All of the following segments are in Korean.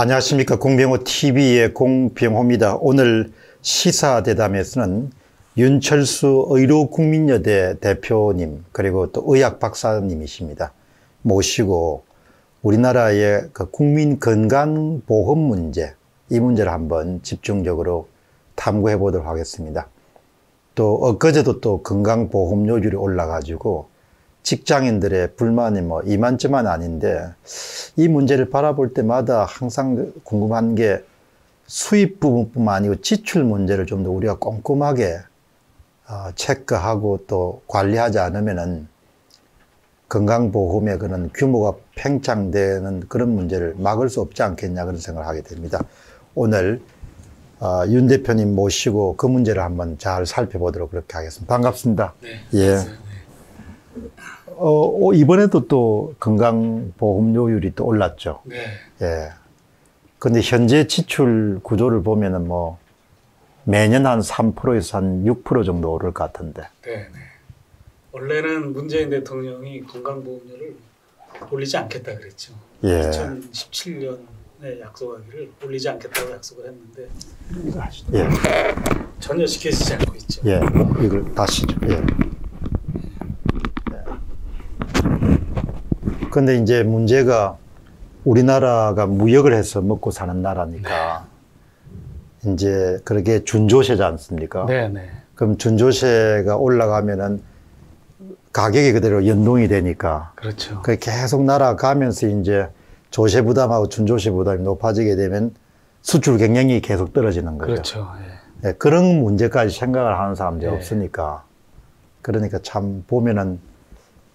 안녕하십니까. 공병호TV의 공병호입니다. 오늘 시사대담에서는 윤철수 의료국민연대 대표님 그리고 또 의학박사님이십니다. 모시고 우리나라의 국민건강보험 문제, 이 문제를 한번 집중적으로 탐구해 보도록 하겠습니다. 또 엊그제도 또 건강보험료율이 올라가지고 직장인들의 불만이 이만저만 아닌데, 이 문제를 바라볼 때마다 항상 궁금한 게 수입 부분뿐만 아니고 지출 문제를 좀 더 우리가 꼼꼼하게 체크하고 또 관리하지 않으면은 건강보험의 그런 규모가 팽창되는 그런 문제를 막을 수 없지 않겠냐, 그런 생각을 하게 됩니다. 오늘 윤 대표님 모시고 그 문제를 한번 잘 살펴보도록 그렇게 하겠습니다. 반갑습니다. 네, 예. 이번에도 또 건강보험료율이 또 올랐죠. 네. 예. 근데 현재 지출 구조를 보면은 매년 한 3%에서 한 6% 정도 오를 것 같은데. 네. 원래는 문재인 대통령이 건강보험료를 올리지 않겠다 그랬죠. 예. 2017년에 약속하기를 올리지 않겠다고 약속을 했는데, 예, 전혀 지켜지지 않고 있죠. 예. 이걸 다시죠. 예. 근데 이제 문제가, 우리나라가 무역을 해서 먹고 사는 나라니까, 네, 이제 그렇게 준조세지 않습니까? 네. 그럼 준조세가 올라가면은 가격이 그대로 연동이 되니까. 그렇죠. 계속 날아가면서 이제 조세 부담하고 준조세 부담이 높아지게 되면 수출 경쟁이 계속 떨어지는 거죠. 그렇죠. 네. 네, 그런 문제까지 생각을 하는 사람들이, 네, 없으니까. 그러니까 참 보면은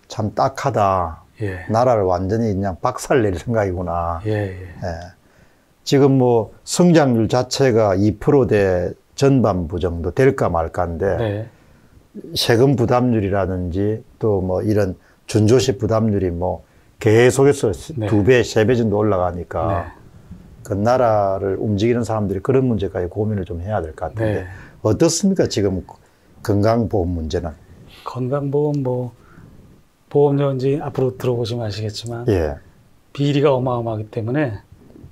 참 딱하다. 예. 나라를 완전히 그냥 박살낼 생각이구나. 예. 지금 성장률 자체가 2%대 전반부 정도 될까 말까인데, 네, 세금 부담률이라든지 또 이런 준조세 부담률이 계속해서, 네, 2배, 3배 정도 올라가니까, 네, 그 나라를 움직이는 사람들이 그런 문제까지 고민을 좀 해야 될 것 같은데, 네, 어떻습니까? 지금 건강보험 문제는. 건강보험 보험료인지 앞으로 들어보시면 아시겠지만, 예, 비리가 어마어마하기 때문에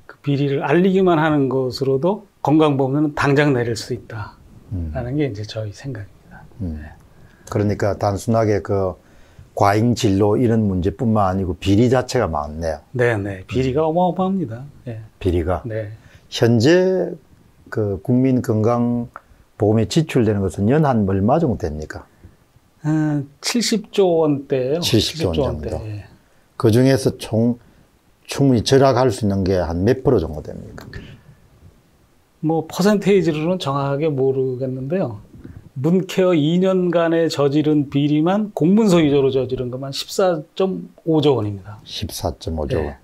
그 비리를 알리기만 하는 것으로도 건강보험료는 당장 내릴 수 있다라는 게 이제 저희 생각입니다. 네. 그러니까 단순하게 과잉진료 이런 문제뿐만 아니고 비리 자체가 많네요. 네. 비리가 어마어마합니다. 네. 비리가? 네. 현재 국민 건강보험에 지출되는 것은 연한 얼마 정도 됩니까? 70조 원대예요. 70조 원대 정도. 예. 그 중에서 충분히 절약할 수 있는 게 한 몇 프로 정도 됩니까? 퍼센테이지로는 정확하게 모르겠는데요. 문케어 2년간에 저지른 비리만, 공문서 위조로 저지른 것만 14.5조 원입니다. 14.5조 원. 예.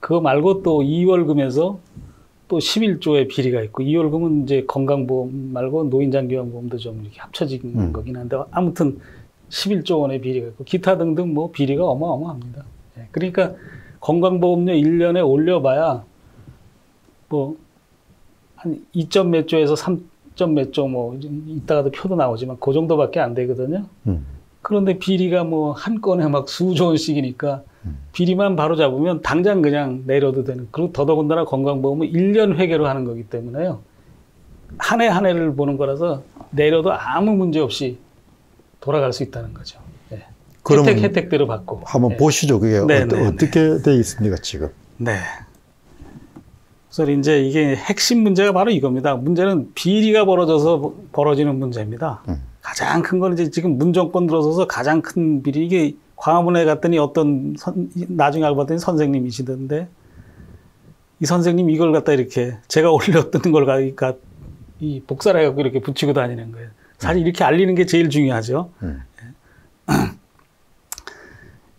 그거 말고 또 2월금에서 또 11조의 비리가 있고, 2월금은 이제 건강보험 말고 노인장기요양보험도 좀 이렇게 합쳐진 거긴 한데, 아무튼 11조 원의 비리가 있고, 기타 등등 비리가 어마어마합니다. 예. 그러니까 건강보험료 1년에 올려봐야 한 2점 몇 조에서 3점 몇 조, 이따가도 표도 나오지만 그 정도밖에 안 되거든요. 그런데 비리가 한 건에 수조 원씩이니까, 비리만 바로 잡으면 당장 그냥 내려도 되는, 그리고 더더군다나 건강보험은 1년 회계로 하는 거기 때문에요. 한 해 한 해를 보는 거라서 내려도 아무 문제 없이 돌아갈 수 있다는 거죠. 예. 혜택대로 받고. 한번, 예, 보시죠. 그게 어떻게 돼 있습니까, 지금? 네. 그래서 이제 이게 핵심 문제가 바로 이겁니다. 문제는 비리가 벌어지는 문제입니다. 가장 큰 건 이제 지금 문정권 들어서서 가장 큰 비리, 이게 광화문에 갔더니 나중에 알고 봤더니 선생님이시던데, 이 선생님 이걸 갖다 이렇게 제가 올렸던 걸 갖다 복사를 해갖고 이렇게 붙이고 다니는 거예요. 사실 이렇게 알리는 게 제일 중요하죠.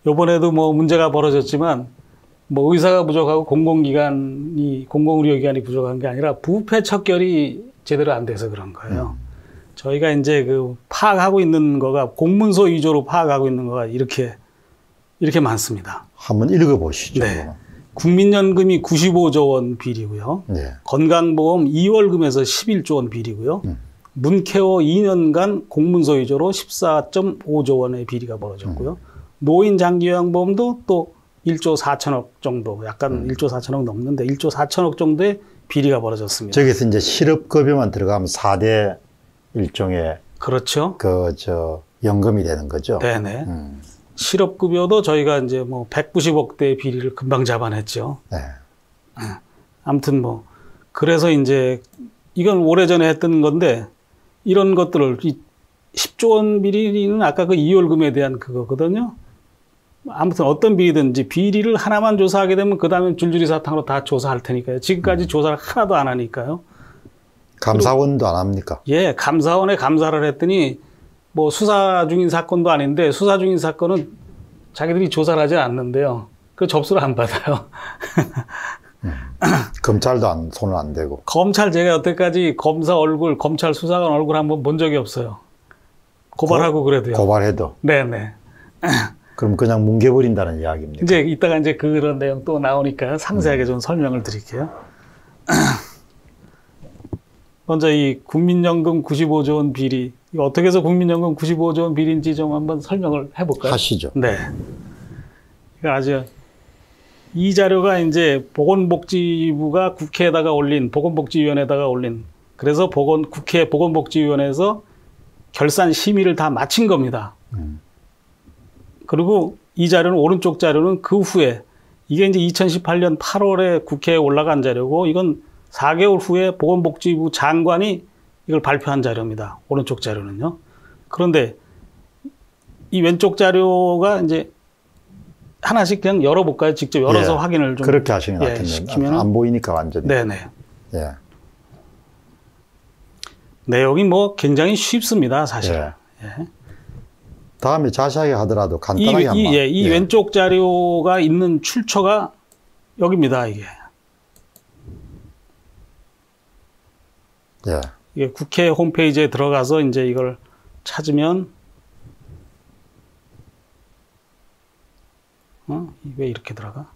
요번에도 문제가 벌어졌지만, 의사가 부족하고 공공의료기관이 부족한 게 아니라 부패 척결이 제대로 안 돼서 그런 거예요. 저희가 이제 파악하고 있는 거가, 공문서 위조로 파악하고 있는 거가 이렇게 많습니다. 한번 읽어보시죠. 네. 국민연금이 95조 원 비리고요. 네. 건강보험 2월금에서 11조 원 비리고요. 문케어 2년간 공문서 위조로 14.5조 원의 비리가 벌어졌고요. 노인장기요양보험도 또 1조 4천억 정도, 약간 1조 4천억 넘는데 1조 4천억 정도의 비리가 벌어졌습니다. 저기서 이제 실업급여만 들어가면 4대 일종의 그렇죠. 연금이 되는 거죠. 네네. 실업급여도 저희가 이제 뭐 190억대의 비리를 금방 잡아냈죠. 네. 아무튼 뭐, 그래서 이제 이건 오래전에 했던 건데 이런 것들을 10조 원 비리는 아까 그 이월금에 대한 그거거든요. 아무튼 어떤 비리든지 비리를 하나만 조사하게 되면 그 다음에 줄줄이 사탕으로 다 조사할 테니까요. 지금까지 조사를 하나도 안 하니까요. 감사원도 안 합니까? 예, 감사원에 감사를 했더니 뭐 수사 중인 사건도 아닌데 수사 중인 사건은 자기들이 조사를 하지 않는데요. 그 접수를 안 받아요. 검찰도 손을 안 대고. 검찰 제가 여태까지 검사 얼굴, 검찰 수사관 얼굴 한번 본 적이 없어요. 고발하고 그래도요. 고발해도? 네네. 그럼 그냥 뭉개버린다는 이야기입니다. 이제 이따가 이제 그런 내용 또 나오니까 상세하게 좀 설명을 드릴게요. 먼저 이 국민연금 95조 원 비리. 이거 어떻게 해서 국민연금 95조 원 비리인지 좀 한번 설명을 해볼까요? 하시죠. 네. 아주 이 자료가 이제 보건복지부가 국회에다가 올린, 보건복지위원회에다가 올린, 그래서 국회 보건복지위원회에서 결산 심의를 다 마친 겁니다. 그리고 이 자료는, 오른쪽 자료는 그 후에, 이게 이제 2018년 8월에 국회에 올라간 자료고, 이건 4개월 후에 보건복지부 장관이 이걸 발표한 자료입니다. 오른쪽 자료는요. 그런데 이 왼쪽 자료가 이제 하나씩 그냥 열어볼까요? 직접 열어서 예, 확인을 좀. 그렇게 하시는 것 같은데. 안 보이니까 완전히. 네네. 예. 내용이 뭐 굉장히 쉽습니다, 사실. 예. 예. 다음에 자세하게 하더라도 간단하게 한번. 이 왼쪽 자료가 있는 출처가 여기입니다, 이게. 예. 이게 국회 홈페이지에 들어가서 이제 이걸 찾으면, 왜 이렇게 들어가?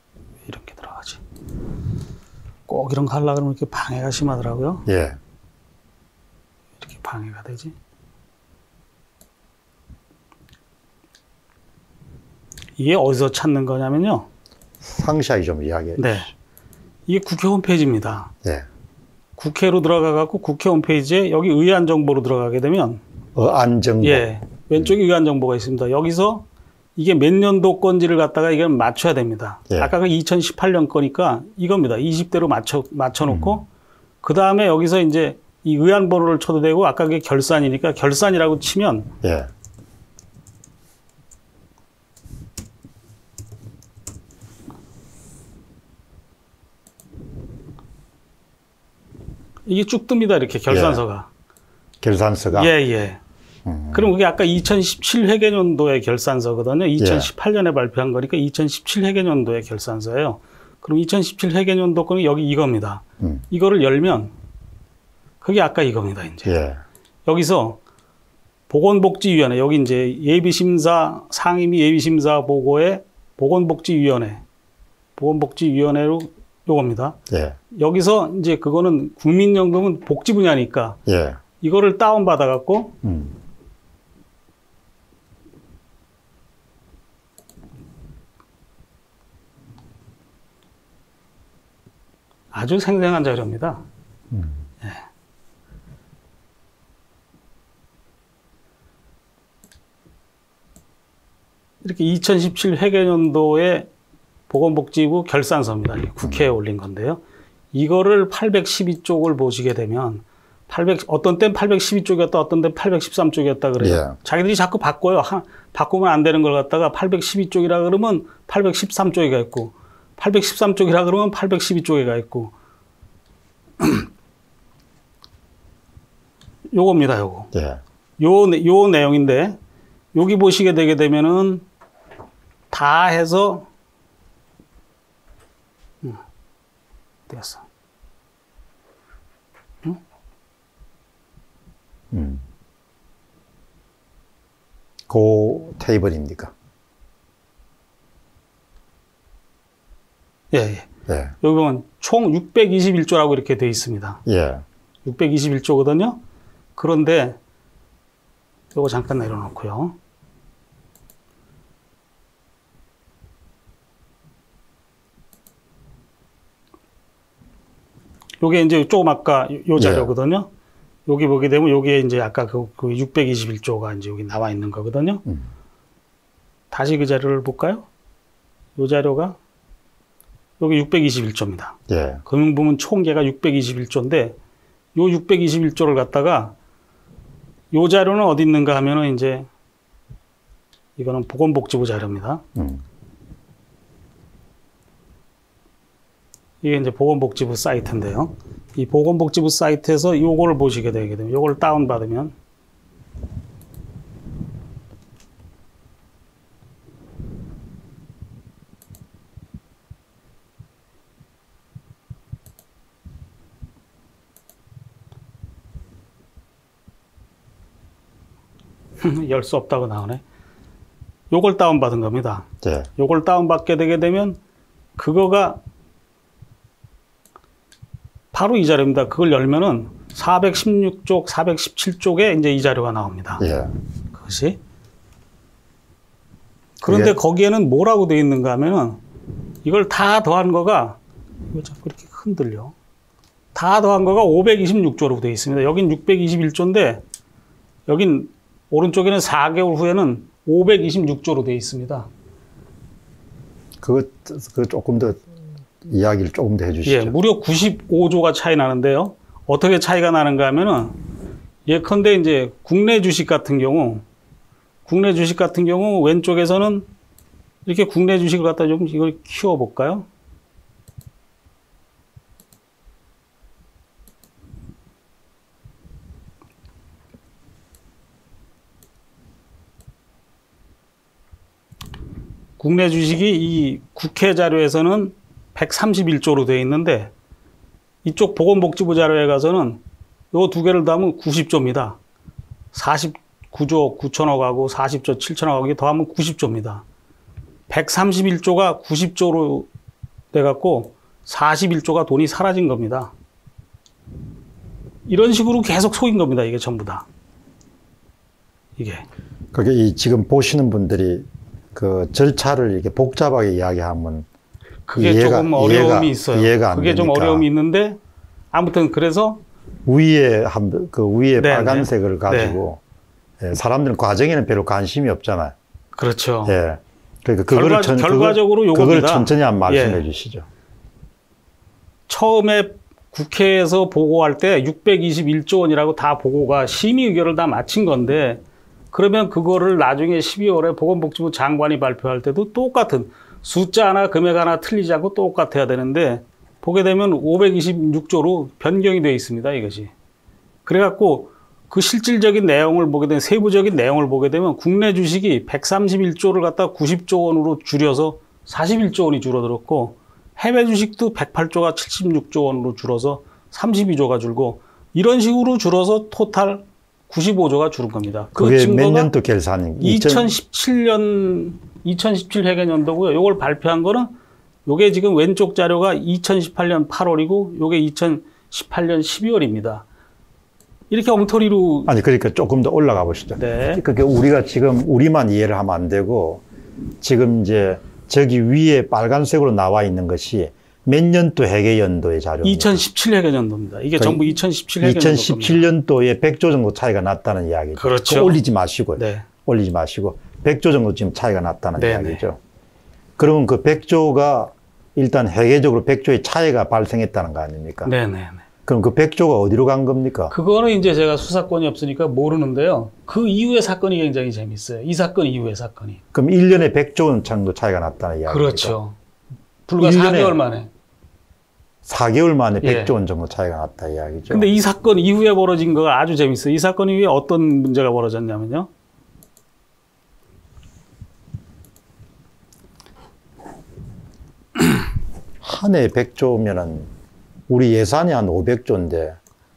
왜 이렇게 들어가지? 꼭 이런 거 하려고 그러면 이렇게 방해가 심하더라고요. 예. 이렇게 방해가 되지? 이게 어디서 찾는 거냐면요. 상세하게 좀 이야기해 주시죠. 네. 이게 국회 홈페이지입니다. 네. 국회로 들어가갖고 국회 홈페이지에 여기 의안 정보로 들어가게 되면 의안 정보. 예. 왼쪽에 의안 정보가 있습니다. 여기서 이게 몇 년도 건지를 갖다가 이걸 맞춰야 됩니다. 예. 아까 그 2018년 거니까 이겁니다. 20대로 맞춰놓고 그 다음에 여기서 이제 이 의안 번호를 쳐도 되고 아까 그게 결산이니까 결산이라고 치면 예. 이게 쭉 뜹니다, 이렇게 결산서가. 예. 결산서가? 예, 예. 그럼 그게 아까 2017 회계년도의 결산서거든요. 2018년에 예. 발표한 거니까 2017 회계년도의 결산서예요. 그럼 2017 회계년도 거는 여기 이겁니다. 이거를 열면 그게 아까 이겁니다, 이제. 예. 여기서 보건복지위원회, 여기 이제 예비심사, 상임위 예비심사 보고에 보건복지위원회, 보건복지위원회로 요겁니다. 예. 여기서 이제 그거는 국민연금은 복지 분야니까 예. 이거를 다운받아 갖고 아주 생생한 자료입니다. 예. 이렇게 2017 회계년도에 보건복지부 결산서입니다. 국회에 올린 건데요. 이거를 812쪽을 보시게 되면, 어떤 땐 812쪽이었다, 어떤 땐 813쪽이었다 그래요. 예. 자기들이 자꾸 바꿔요. 바꾸면 안 되는 걸 갖다가 812쪽이라 그러면 813쪽이가 있고, 813쪽이라 그러면 812쪽이가 있고. 요겁니다, 요거. 예. 요 내용인데, 여기 보시게 되게 되면은, 다 해서, 됐어. 응? 그 테이블입니까? 예, 예. 예. 여기 보면 총 621조라고 이렇게 돼 있습니다. 예. 621조거든요. 그런데 이거 잠깐 내려놓고요. 요게 이제 조금 아까 요 자료거든요. 예. 여기 보게 되면 여기에 이제 아까 그 621조가 이제 여기 나와 있는 거거든요. 다시 그 자료를 볼까요? 요 자료가 여기 621조입니다. 예. 금융부문 총계가 621조인데 요 621조를 갖다가 요 자료는 어디 있는가 하면은 이제 이거는 보건복지부 자료입니다. 이게 이제 보건복지부 사이트인데요. 이 보건복지부 사이트에서 요거를 보시게 되거든요. 요걸 다운받으면 열 수 없다고 나오네. 요걸 다운받은 겁니다. 네. 요걸 다운받게 되게 되면 그거가 바로 이 자료입니다. 그걸 열면은 416쪽, 417쪽에 이제 이 자료가 나옵니다. 예. 그것이. 그런데 예. 거기에는 뭐라고 되어 있는가 하면은 이걸 다 더한 거가, 이거 자꾸 이렇게 흔들려. 다 더한 거가 526조로 되어 있습니다. 여긴 621조인데, 여긴 오른쪽에는 4개월 후에는 526조로 되어 있습니다. 그거 조금 더 이야기를 조금 더 해주시죠. 예, 무려 95조가 차이 나는데요. 어떻게 차이가 나는가 하면은 예컨대 이제 국내 주식 같은 경우 왼쪽에서는 이렇게 국내 주식을 갖다 조금 이걸 키워볼까요? 국내 주식이 이 국회 자료에서는 131조로 되어 있는데 이쪽 보건복지부 자료에 가서는 요 두 개를 더하면 90조입니다. 49조 9천억하고 40조 7천억하고 더하면 90조입니다. 131조가 90조로 돼갖고 41조가 돈이 사라진 겁니다. 이런 식으로 계속 속인 겁니다. 이게 전부 다. 이게. 그게 이 지금 보시는 분들이 그 절차를 이렇게 복잡하게 이야기하면 그게 조금 어려움이 있어요. 이해가 안 그게 되니까. 좀 어려움이 있는데 아무튼 그래서 위에 그 위에 네, 빨간색을 네. 가지고 네. 예, 사람들은 과정에는 별로 관심이 없잖아요. 그렇죠. 예. 그러니까 결과적으로 그걸 천천히 한 말씀해 예. 주시죠. 처음에 국회에서 보고할 때 621조 원이라고 다 보고가 심의 의결을 다 마친 건데 그러면 그거를 나중에 12월에 보건복지부 장관이 발표할 때도 똑같은 숫자 하나 금액 하나 틀리지 않고 똑같아야 되는데 보게 되면 526조로 변경이 되어 있습니다. 이것이. 그래갖고 그 실질적인 내용을 보게 되면 세부적인 내용을 보게 되면 국내 주식이 131조를 갖다 90조 원으로 줄여서 41조 원이 줄어들었고 해외 주식도 108조가 76조 원으로 줄어서 32조가 줄고 이런 식으로 줄어서 토탈 95조가 줄은 겁니다. 그게 몇 년도 결산인? 2017 회계연도고요. 요걸 발표한 거는 요게 지금 왼쪽 자료가 2018년 8월이고 요게 2018년 12월입니다. 이렇게 엉터리로 아니 그러니까 조금 더 올라가 보시죠. 네. 그게 우리가 지금 우리만 이해를 하면 안 되고 지금 이제 저기 위에 빨간색으로 나와 있는 것이 몇 년도 회계연도의 자료입니다. 2017 회계연도입니다. 이게 그러니까 전부 2017 회계연도입니다. 2017년도에 100조 정도 차이가 났다는 이야기죠. 그렇죠. 올리지 마시고요. 네. 올리지 마시고 100조 정도 지금 차이가 났다는 네네. 이야기죠. 그러면 그 100조가 일단 회계적으로 100조의 차이가 발생했다는 거 아닙니까? 네네. 그럼 그 100조가 어디로 간 겁니까? 그거는 이제 제가 수사권이 없으니까 모르는데요. 그 이후의 사건이 굉장히 재밌어요. 이 사건 이후의 사건이. 그럼 1년에 100조 원 정도 차이가 났다는 이야기죠. 그렇죠. 불과 4개월 만에. 4개월 만에 100조 원 정도 차이가 났다 이야기죠. 근데 이 사건 이후에 벌어진 거가 아주 재밌어요. 이 사건 이후에 어떤 문제가 벌어졌냐면요. 한 해에 100조면은 우리 예산이 한 500조인데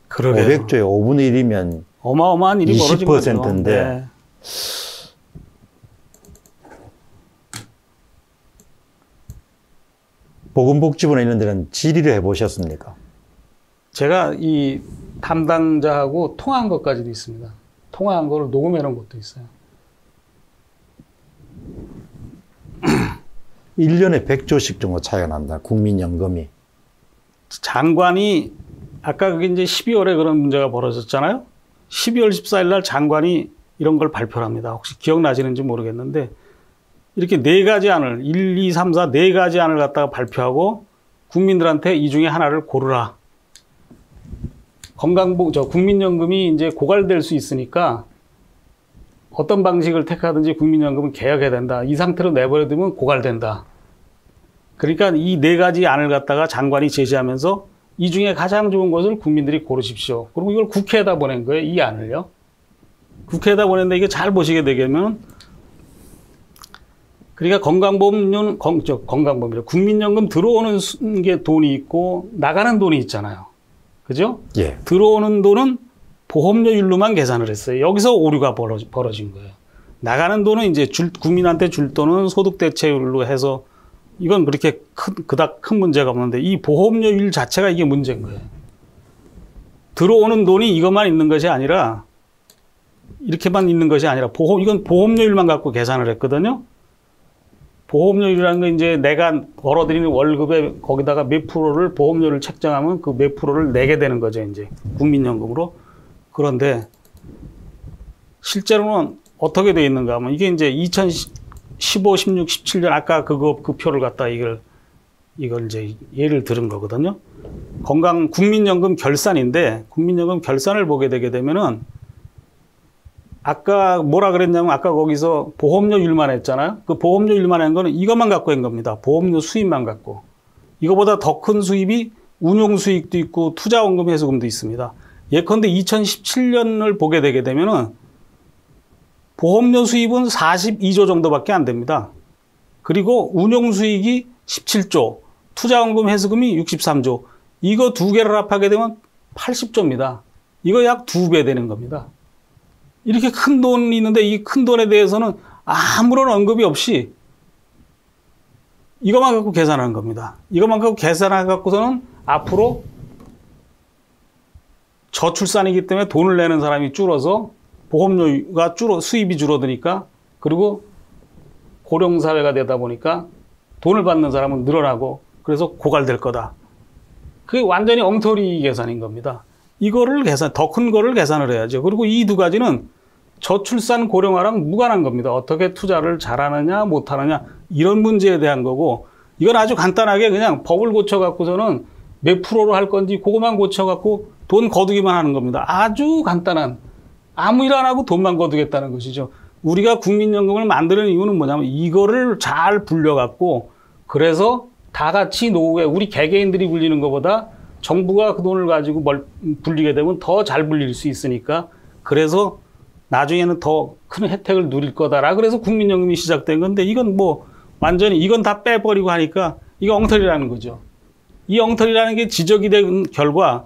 그러게요. 500조의 5분의 1이면 어마어마한 일이 벌어진 거죠. 20%인데 네. 보건복지부나 이런 데는 질의를 해보셨습니까? 제가 이 담당자하고 통화한 것까지도 있습니다. 통화한 걸 녹음해 놓은 것도 있어요. 1년에 100조씩 정도 차이가 난다. 국민연금이. 장관이 아까 그게 이제 12월에 그런 문제가 벌어졌잖아요. 12월 14일 날 장관이 이런 걸 발표를 합니다. 혹시 기억나시는지 모르겠는데 이렇게 4가지 안을 1, 2, 3, 4 4가지 안을 갖다가 발표하고 국민들한테 이 중에 하나를 고르라. 국민연금이 이제 고갈될 수 있으니까 어떤 방식을 택하든지 국민연금은 개혁해야 된다. 이 상태로 내버려두면 고갈된다. 그러니까 이 4가지 안을 갖다가 장관이 제시하면서 이 중에 가장 좋은 것을 국민들이 고르십시오. 그리고 이걸 국회에다 보낸 거예요. 이 안을요. 국회에다 보냈는데 이게 잘 보시게 되면 그러니까 국민연금 들어오는 게 돈이 있고 나가는 돈이 있잖아요. 그죠? 예. 들어오는 돈은 보험료율로만 계산을 했어요. 여기서 오류가 벌어진 거예요. 나가는 돈은 이제 국민한테 줄 돈은 소득대체율로 해서 이건 그렇게 그닥 큰 문제가 없는데 이 보험료율 자체가 이게 문제인 거예요. 들어오는 돈이 이것만 있는 것이 아니라 이렇게만 있는 것이 아니라 이건 보험료율만 갖고 계산을 했거든요. 보험료율이라는 건 이제 내가 벌어들이는 월급에 거기다가 몇 프로를 보험료를 책정하면 그 몇 프로를 내게 되는 거죠. 이제 국민연금으로. 그런데 실제로는 어떻게 돼 있는가 하면 이게 이제 2015, 16, 17년 아까 그 표를 갖다 이걸 이제 예를 들은 거거든요. 국민연금 결산인데 국민연금 결산을 보게 되게 되면은 아까 뭐라 그랬냐면 아까 거기서 보험료율만 했잖아요. 그 보험료율만 한 거는 이것만 갖고 한 겁니다. 보험료 수입만 갖고. 이거보다 더 큰 수입이 운용수익도 있고 투자원금 해소금도 있습니다. 예컨대 2017년을 보게 되게 되면은 보험료 수입은 42조 정도밖에 안 됩니다. 그리고 운용수익이 17조, 투자원금 해소금이 63조. 이거 두 개를 합하게 되면 80조입니다. 이거 약 2배 되는 겁니다. 이렇게 큰 돈이 있는데 이 큰 돈에 대해서는 아무런 언급이 없이 이것만 갖고 계산하는 겁니다. 이것만 갖고 계산해갖고서는 앞으로 저출산이기 때문에 돈을 내는 사람이 줄어서 보험료가 수입이 줄어드니까 그리고 고령사회가 되다 보니까 돈을 받는 사람은 늘어나고 그래서 고갈될 거다. 그게 완전히 엉터리 계산인 겁니다. 이거를 더 큰 거를 계산을 해야죠. 그리고 이 두 가지는 저출산 고령화랑 무관한 겁니다. 어떻게 투자를 잘하느냐 못하느냐 이런 문제에 대한 거고 이건 아주 간단하게 그냥 법을 고쳐갖고서는 몇 프로로 할 건지 그것만 고쳐갖고 돈 거두기만 하는 겁니다. 아주 간단한 아무 일 안 하고 돈만 거두겠다는 것이죠. 우리가 국민연금을 만드는 이유는 뭐냐면 이거를 잘 불려갖고 그래서 다 같이 노후에 우리 개개인들이 굴리는 것보다 정부가 그 돈을 가지고 불리게 되면 더 잘 불릴 수 있으니까 그래서 나중에는 더 큰 혜택을 누릴 거다라 그래서 국민연금이 시작된 건데 이건 뭐 완전히 이건 다 빼버리고 하니까 이거 엉터리라는 거죠. 이 엉터리라는 게 지적이 된 결과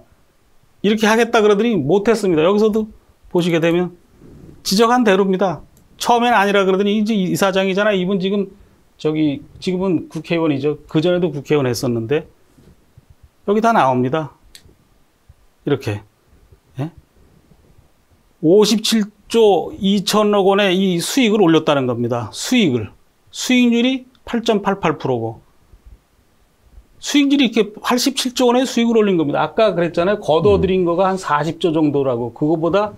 이렇게 하겠다 그러더니 못했습니다. 여기서도 보시게 되면 지적한 대로입니다. 처음엔 아니라 그러더니 이제 이사장이잖아. 이분 지금은 국회의원이죠. 그전에도 국회의원 했었는데 여기 다 나옵니다. 이렇게. 예? 57조 2천억 원의 이 수익을 올렸다는 겁니다. 수익률이 8.88%고. 수익률이 이렇게 87조 원의 수익을 올린 겁니다. 아까 그랬잖아요. 거둬들인 거가 한 40조 정도라고. 그거보다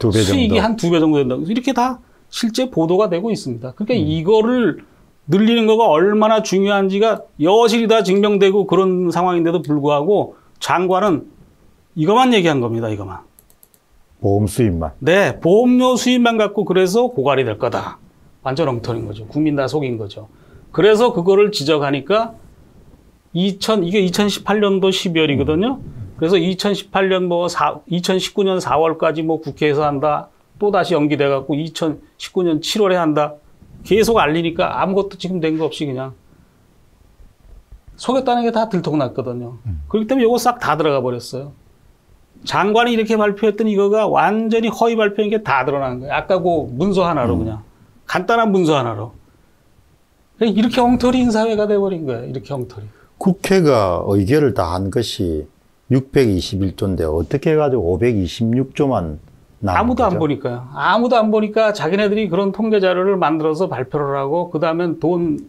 수익이 한 2배 정도 된다고. 이렇게 다 실제 보도가 되고 있습니다. 그러니까 이거를 늘리는 거가 얼마나 중요한지가 여실히 다 증명되고 그런 상황인데도 불구하고 장관은 이것만 얘기한 겁니다. 이것만. 보험 수입만. 네. 보험료 수입만 갖고 그래서 고갈이 될 거다. 완전 엉터리인 거죠. 국민 다 속인 거죠. 그래서 그거를 지적하니까 이게 2018년도 12월이거든요. 그래서 2019년 4월까지 뭐 국회에서 한다. 또 다시 연기돼 갖고 2019년 7월에 한다. 계속 알리니까 아무것도 지금 된 거 없이 그냥 속였다는 게 다 들통났거든요. 그렇기 때문에 이거 싹 다 들어가 버렸어요. 장관이 이렇게 발표했던 이거가 완전히 허위 발표인 게 다 드러난 거예요. 아까 그 문서 하나로 그냥 간단한 문서 하나로 이렇게 엉터리인 사회가 돼버린 거예요. 이렇게 엉터리. 국회가 의결을 다 한 것이 621조인데 어떻게 해가지고 526조만 나온 아무도 거죠? 안 보니까요. 아무도 안 보니까 자기네들이 그런 통계 자료를 만들어서 발표를 하고 그 다음엔 돈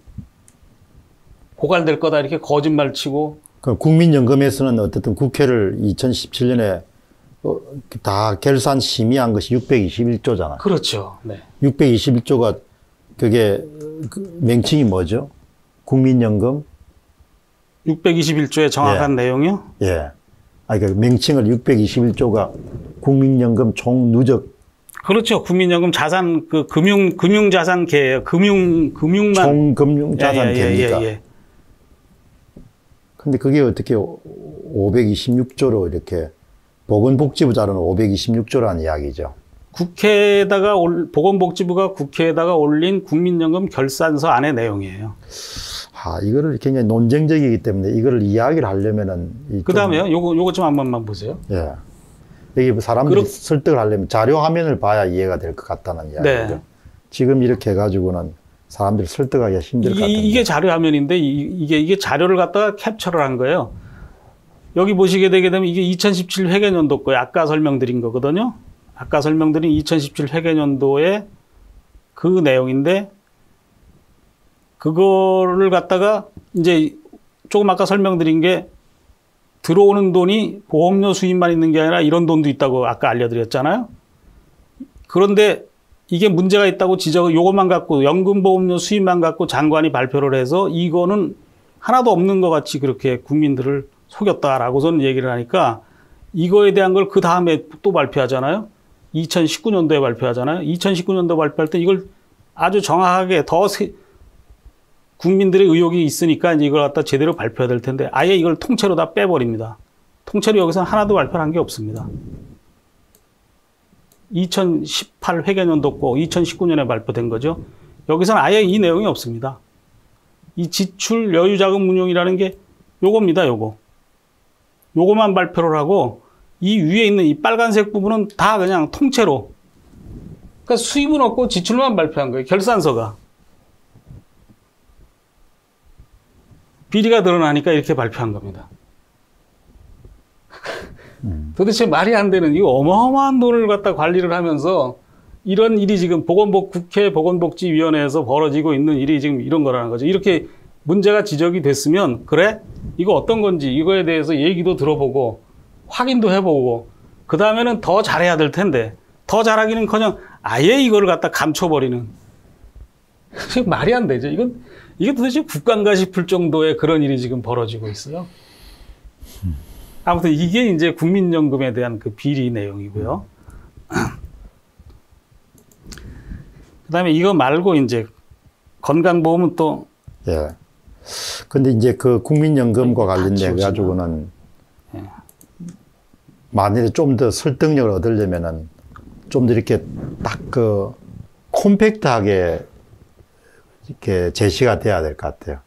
고갈될 거다 이렇게 거짓말 치고. 그럼 국민연금에서는 어쨌든 국회를 2017년에 다 결산 심의한 것이 621조잖아요. 그렇죠. 네. 621조가 그게 명칭이 뭐죠? 국민연금? 621조의 정확한 예. 내용이요? 예. 아니, 그러니까 명칭을 621조가 국민연금 총 누적. 그렇죠. 국민연금 자산, 그, 금융자산계예요. 금융만. 총 금융자산계입니다. 예, 예, 예, 예. 근데 그게 어떻게 526조로 이렇게, 보건복지부 자료는 526조라는 이야기죠. 국회에다가 보건복지부가 국회에다가 올린 국민연금 결산서 안의 내용이에요. 아, 이거를 굉장히 논쟁적이기 때문에 이거를 이야기를 하려면은. 그 다음에요. 요거 좀 한 번만 보세요. 예. 여기 사람들이 설득을 하려면 자료 화면을 봐야 이해가 될 것 같다는 이야기죠. 네. 지금 이렇게 해가지고는 사람들이 설득하기가 힘들 것 같은데. 이게 자료 화면인데 이게 자료를 갖다가 캡처를 한 거예요. 여기 보시게 되게 되면 이게 2017 회계연도 거예요. 아까 설명드린 거거든요. 아까 설명드린 2017 회계연도의 그 내용인데 그거를 갖다가 이제 조금 아까 설명드린 게 들어오는 돈이 보험료 수입만 있는 게 아니라 이런 돈도 있다고 아까 알려드렸잖아요. 그런데 이게 문제가 있다고 지적을 요것만 갖고 연금보험료 수입만 갖고 장관이 발표를 해서 이거는 하나도 없는 것 같이 그렇게 국민들을 속였다라고서는 얘기를 하니까 이거에 대한 걸 그 다음에 또 발표하잖아요. 2019년도에 발표하잖아요. 2019년도 발표할 때 이걸 아주 정확하게 더 국민들의 의혹이 있으니까 이제 이걸 갖다 제대로 발표해야 될 텐데 아예 이걸 통째로 다 빼버립니다. 통째로 여기서는 하나도 발표한 게 없습니다. 2018 회계연도고 2019년에 발표된 거죠. 여기서는 아예 이 내용이 없습니다. 이 지출 여유자금 운용이라는 게 요겁니다. 요거만 발표를 하고 이 위에 있는 이 빨간색 부분은 다 그냥 통째로 그러니까 수입은 없고 지출만 발표한 거예요. 결산서가. 비리가 드러나니까 이렇게 발표한 겁니다. 도대체 말이 안 되는 이 어마어마한 돈을 갖다 관리를 하면서 이런 일이 지금 국회 보건복지위원회에서 벌어지고 있는 일이 지금 이런 거라는 거죠. 이렇게 문제가 지적이 됐으면 그래? 이거 어떤 건지 이거에 대해서 얘기도 들어보고 확인도 해보고 그 다음에는 더 잘해야 될 텐데 더 잘하기는커녕 아예 이거를 갖다 감춰버리는 말이 안 되죠. 이게 도대체 국가인가 싶을 정도의 그런 일이 지금 벌어지고 있어요. 아무튼 이게 이제 국민연금에 대한 그 비리 내용이고요. 그다음에 이거 말고 이제 건강보험은 또 예. 근데 이제 그 국민연금과 관련돼 가지고는 예. 만일에 좀 더 설득력을 얻으려면은 좀 더 이렇게 딱 그 콤팩트하게 이렇게 제시가 돼야 될 것 같아요.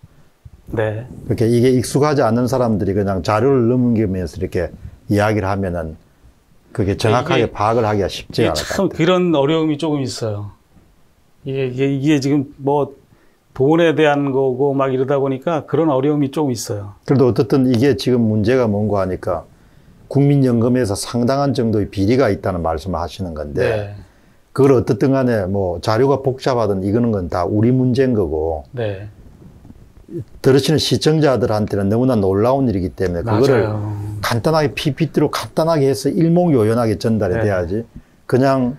네. 그렇게 이게 익숙하지 않은 사람들이 그냥 자료를 넘기면서 이렇게 이야기를 하면은 그게 정확하게 파악을 하기가 쉽지 않을 것 같아요. 참 그런 어려움이 조금 있어요. 이게 지금 뭐 돈에 대한 거고 막 이러다 보니까 그런 어려움이 조금 있어요. 그래도 어쨌든 이게 지금 문제가 뭔가 하니까 국민연금에서 상당한 정도의 비리가 있다는 말씀을 하시는 건데. 네. 그걸 어떻든 간에 뭐 자료가 복잡하든 이거는 건 다 우리 문제인 거고 네. 들으시는 시청자들한테는 너무나 놀라운 일이기 때문에 맞아요. 그거를 간단하게 PPT로 간단하게 해서 일목요연하게 전달이 네. 돼야지 그냥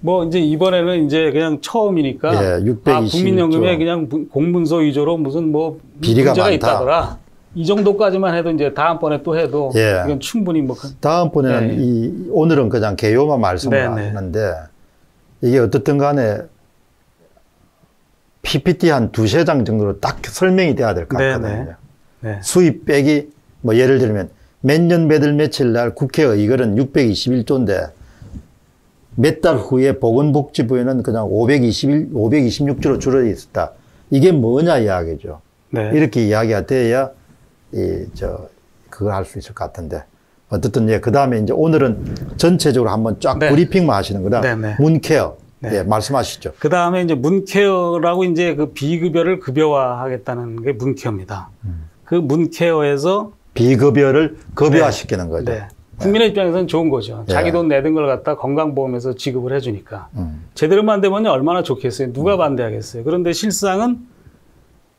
뭐 이제 이번에는 이제 그냥 처음이니까 예, 아, 국민연금에 그냥 공문서 위조로 무슨 뭐 비리가 문제가 많다. 있다더라. 이 정도까지만 해도 이제 다음번에 또 해도 예. 이건 충분히 뭐 다음번에는 예. 오늘은 그냥 개요만 말씀을 하는데 이게 어떻든 간에 PPT 한 두세 장 정도로 딱 설명이 돼야 될 것 같거든요. 네. 수입 빼기 뭐 예를 들면 몇 년 몇 월 며칠 날 국회의 이거는 621조인데 몇 달 후에 보건복지부에는 그냥 526조로 줄어 있었다. 이게 뭐냐 이야기죠. 네. 이렇게 이야기가 돼야 그걸 할 수 있을 것 같은데. 어쨌든, 예, 그 다음에 이제 오늘은 전체적으로 한번 쫙 네. 브리핑만 하시는 거다. 네. 문케어. 네. 예, 말씀하시죠. 그 다음에 이제 문케어라고 이제 그 비급여를 급여화 하겠다는 게 문케어입니다. 그 문케어에서 비급여를 급여화시키는 거죠. 네. 국민의 입장에서는 좋은 거죠. 자기 돈 내든 걸 갖다 건강보험에서 지급을 해주니까. 제대로만 되면 얼마나 좋겠어요. 누가 반대하겠어요. 그런데 실상은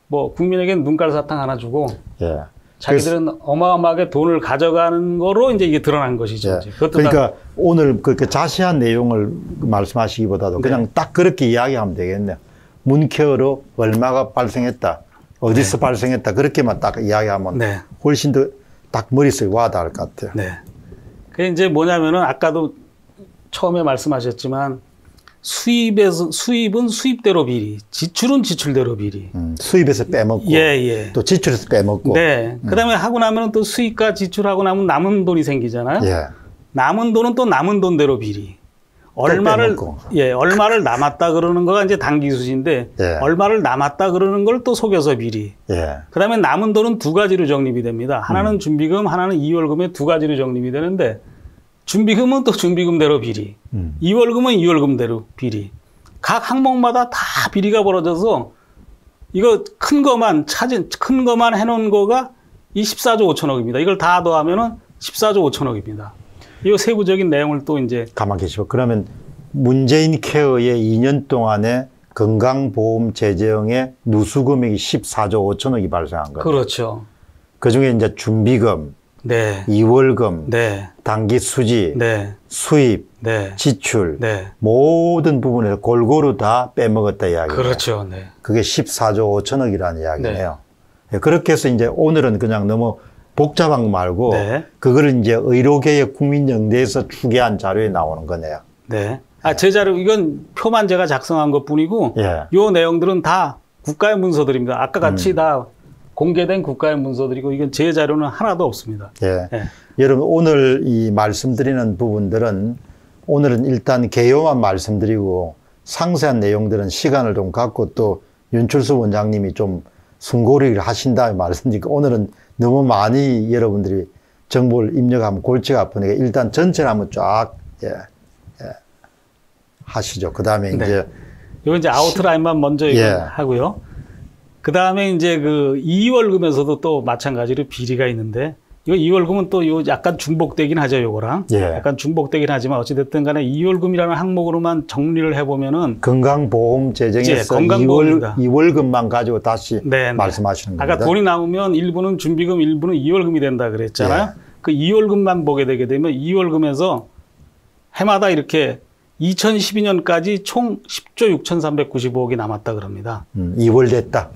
뭐 국민에게는 눈깔사탕 하나 주고 자기들은 어마어마하게 돈을 가져가는 거로 이제 이게 드러난 것이죠. 이제. 그러니까 오늘 그렇게 자세한 내용을 말씀하시기보다도 그냥 딱 그렇게 이야기하면 되겠네요. 문케어로 얼마가 발생했다. 어디서 발생했다. 그렇게만 딱 이야기하면 훨씬 더 딱 머릿속에 와닿을 것 같아요. 그게 이제 뭐냐면은 아까도 처음에 말씀하셨지만 수입은 수입대로 비리, 지출은 지출대로 비리. 수입에서 빼먹고, 또 지출에서 빼먹고. 그다음에 하고 나면 또 수입과 지출하고 나면 남은 돈이 생기잖아요. 남은 돈은 또 남은 돈대로 비리. 얼마를 남았다 그러는 거가 이제 단기 수지인데 얼마를 남았다 그러는 걸 또 속여서 비리. 그다음에 남은 돈은 두 가지로 정립이 됩니다. 하나는 준비금, 하나는 이월금에 두 가지로 정립이 되는데. 준비금은 또 준비금대로 비리, 이월금은 이월금대로 비리. 각 항목마다 다 비리가 벌어져서 이거 큰 거만 큰 거만 해놓은 거가 이 14조 5천억입니다. 이걸 다 더하면은 14조 5천억입니다. 이 세부적인 내용을 또 이제 가만 계시고 그러면 문재인 케어의 2년 동안에 건강보험 재정의 누수금액이 14조 5천억이 발생한 거예요. 그렇죠. 그 중에 이제 준비금. 이월금, 단기 수지, 수입, 지출, 모든 부분에서 골고루 다 빼먹었다 이야기예요. 그렇죠. 그게 14조 5천억이라는 이야기네요. 그렇게 해서 이제 오늘은 그냥 너무 복잡한 거 말고 그거를 이제 의료개혁국민연대에서 추계한 자료에 나오는 거네요. 아, 제 자료 이건 표만 제가 작성한 것뿐이고 요 내용들은 다 국가의 문서들입니다. 아까 같이 다 공개된 국가의 문서들이고 이건 제 자료는 하나도 없습니다. 여러분 오늘 이 말씀드리는 부분들은 오늘은 일단 개요만 말씀드리고 상세한 내용들은 시간을 좀 갖고 또 윤철수 원장님이 좀 숨고르기를 하신다 말씀드리니까 오늘은 너무 많이 여러분들이 정보를 입력하면 골치가 아프니까 일단 전체를 한번 쫙 하시죠. 그다음에 이제 이건 이제 아웃라인만 먼저 하고요. 그 다음에 이제 그 이월금에서도 또 마찬가지로 비리가 있는데, 이거 이월금은 또 요 약간 중복되긴 하죠, 요거랑. 약간 중복되긴 하지만 어찌됐든 간에 이월금이라는 항목으로만 정리를 해보면은. 건강보험재정에서 이월금만 가지고 다시 말씀하시는 겁니다. 아까 돈이 남으면 일부는 준비금, 일부는 이월금이 된다 그랬잖아요. 그 이월금만 보게 되게 되면 이월금에서 해마다 이렇게 2012년까지 총 10조 6,395억이 남았다 그럽니다. 이월됐다.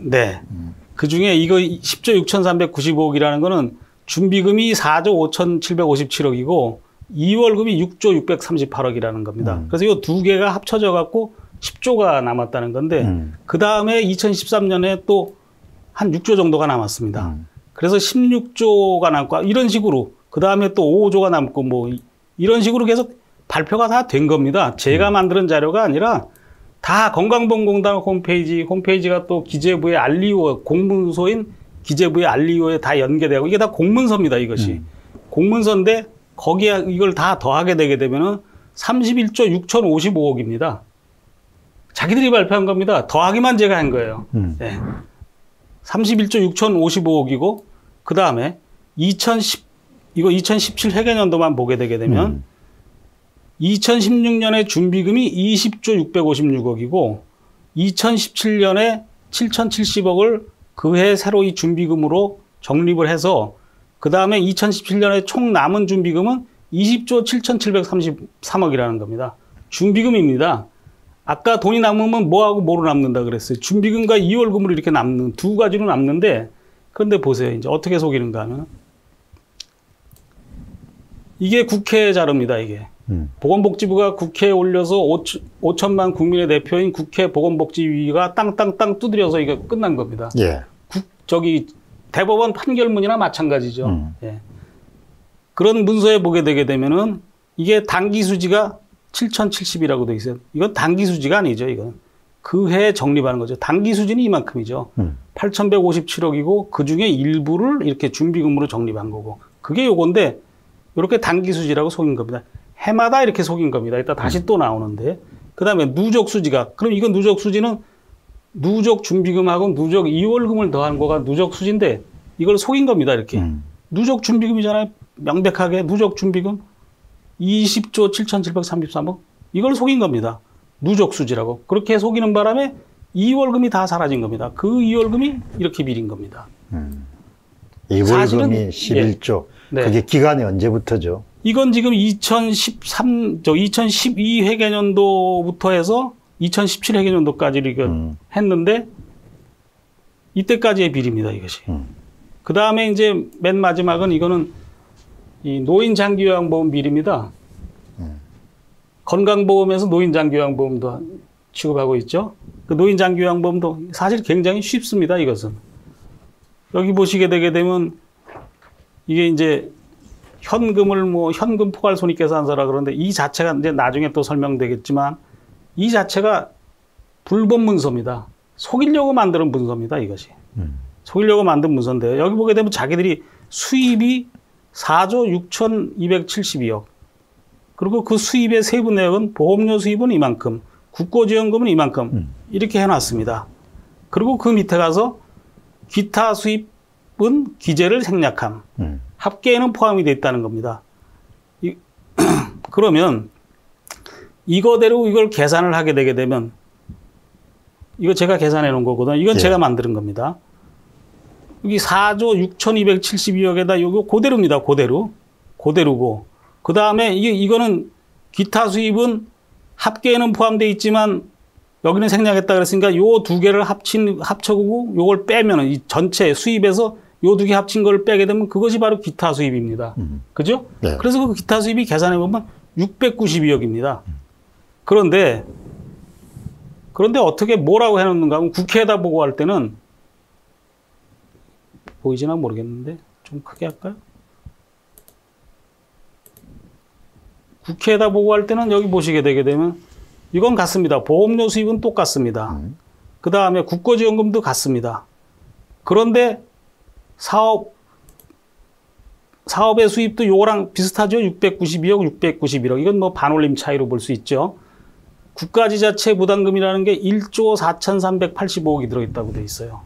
그 중에 이거 10조 6,395억이라는 거는 준비금이 4조 5,757억이고 이월금이 6조 638억이라는 겁니다. 그래서 이 두 개가 합쳐져 갖고 10조가 남았다는 건데 그 다음에 2013년에 또 한 6조 정도가 남았습니다. 그래서 16조가 남고 이런 식으로 그 다음에 또 5조가 남고 뭐 이런 식으로 계속 발표가 다 된 겁니다. 제가 만드는 자료가 아니라 다 건강보험공단 홈페이지가 또 기재부의 알리오, 공문서인 기재부의 알리오에 다 연계되고 이게 다 공문서입니다. 이것이. 공문서인데 거기에 이걸 다 더하게 되게 되면은 31조 6,055억입니다. 자기들이 발표한 겁니다. 더하기만 제가 한 거예요. 31조 6,055억이고 그 다음에 2017 회계년도만 보게 되게 되면 2016년에 준비금이 20조 656억이고 2017년에 7,070억을 그해 새로 이 준비금으로 적립을 해서 그 다음에 2017년에 총 남은 준비금은 20조 7,733억이라는 겁니다. 준비금입니다. 아까 돈이 남으면 뭐하고 뭐로 남는다 그랬어요. 준비금과 이월금으로 이렇게 남는 두 가지로 남는데 그런데 보세요. 이제 어떻게 속이는가 하면 이게 국회 자료입니다. 이게. 보건복지부가 국회에 올려서 5천만 국민의 대표인 국회 보건복지위가 땅땅땅 두드려서 이거 끝난 겁니다. 저기 대법원 판결문이나 마찬가지죠. 그런 문서에 보게 되게 되면은 이게 단기 수지가 7,070이라고 돼 있어요. 이건 단기 수지가 아니죠. 이건 그 해에 적립하는 거죠. 단기 수지는 이만큼이죠. 8,157억이고 그 중에 일부를 이렇게 준비금으로 적립한 거고 그게 요건데 이렇게 단기 수지라고 속인 겁니다. 해마다 이렇게 속인 겁니다. 이따 다시 또 나오는데. 그 다음에 누적 수지가, 그럼 이건 누적 수지는 누적 준비금하고 누적 이월금을 더한 거가 누적 수지인데 이걸 속인 겁니다. 이렇게. 누적 준비금이잖아요. 명백하게 누적 준비금 20조 7,733억. 이걸 속인 겁니다. 누적 수지라고. 그렇게 속이는 바람에 2월금이 다 사라진 겁니다. 그 2월금이 이렇게 밀린 겁니다. 2월금이 11조. 예. 네. 그게 기간이 언제부터죠? 이건 지금 2012 회계년도부터 해서 2017 회계년도까지 이렇게 했는데, 이때까지의 비리입니다, 이것이. 그 다음에 이제 맨 마지막은 이거는 이 노인장기요양보험 비리입니다. 건강보험에서 노인장기요양보험도 취급하고 있죠. 그 노인장기요양보험도 사실 굉장히 쉽습니다, 이것은. 여기 보시게 되게 되면 이게 이제 현금을 뭐 현금 포괄 손익 계산서라 그러는데, 이 자체가 이제 나중에 또 설명되겠지만 이 자체가 불법 문서입니다. 속이려고 만드는 문서입니다, 이것이. 속이려고 만든 문서인데요. 여기 보게 되면 자기들이 수입이 4조 6,272억. 그리고 그 수입의 세부 내역은 보험료 수입은 이만큼, 국고지원금은 이만큼 이렇게 해놨습니다. 그리고 그 밑에 가서 기타 수입은 기재를 생략함. 합계에는 포함이 돼 있다는 겁니다. 그러면 이거대로 이걸 계산을 하게 되게 되면, 이거 제가 계산해 놓은 거거든요. 이건 예. 제가 만드는 겁니다. 여기 4조 6,272억에다 요거 그대로입니다. 그대로. 그대로고. 그 다음에 이거는 기타 수입은 합계에는 포함되어 있지만 여기는 생략했다 그랬으니까 요 두 개를 합쳐고 요걸 빼면은 이 전체 수입에서 요 두 개 합친 걸 빼게 되면 그것이 바로 기타 수입입니다. 그죠? 네. 그래서 그 기타 수입이 계산해 보면 692억입니다. 그런데 어떻게 뭐라고 해놓는가 하면, 국회에다 보고할 때는 보이지나 모르겠는데 좀 크게 할까요? 국회에다 보고할 때는 여기 보시게 되게 되면 이건 같습니다. 보험료 수입은 똑같습니다. 그 다음에 국고지원금도 같습니다. 그런데 사업의 수입도 요거랑 비슷하죠. 692억, 691억. 이건 뭐 반올림 차이로 볼 수 있죠. 국가지자체 부담금이라는 게 1조 4,385억이 들어있다고 돼 있어요.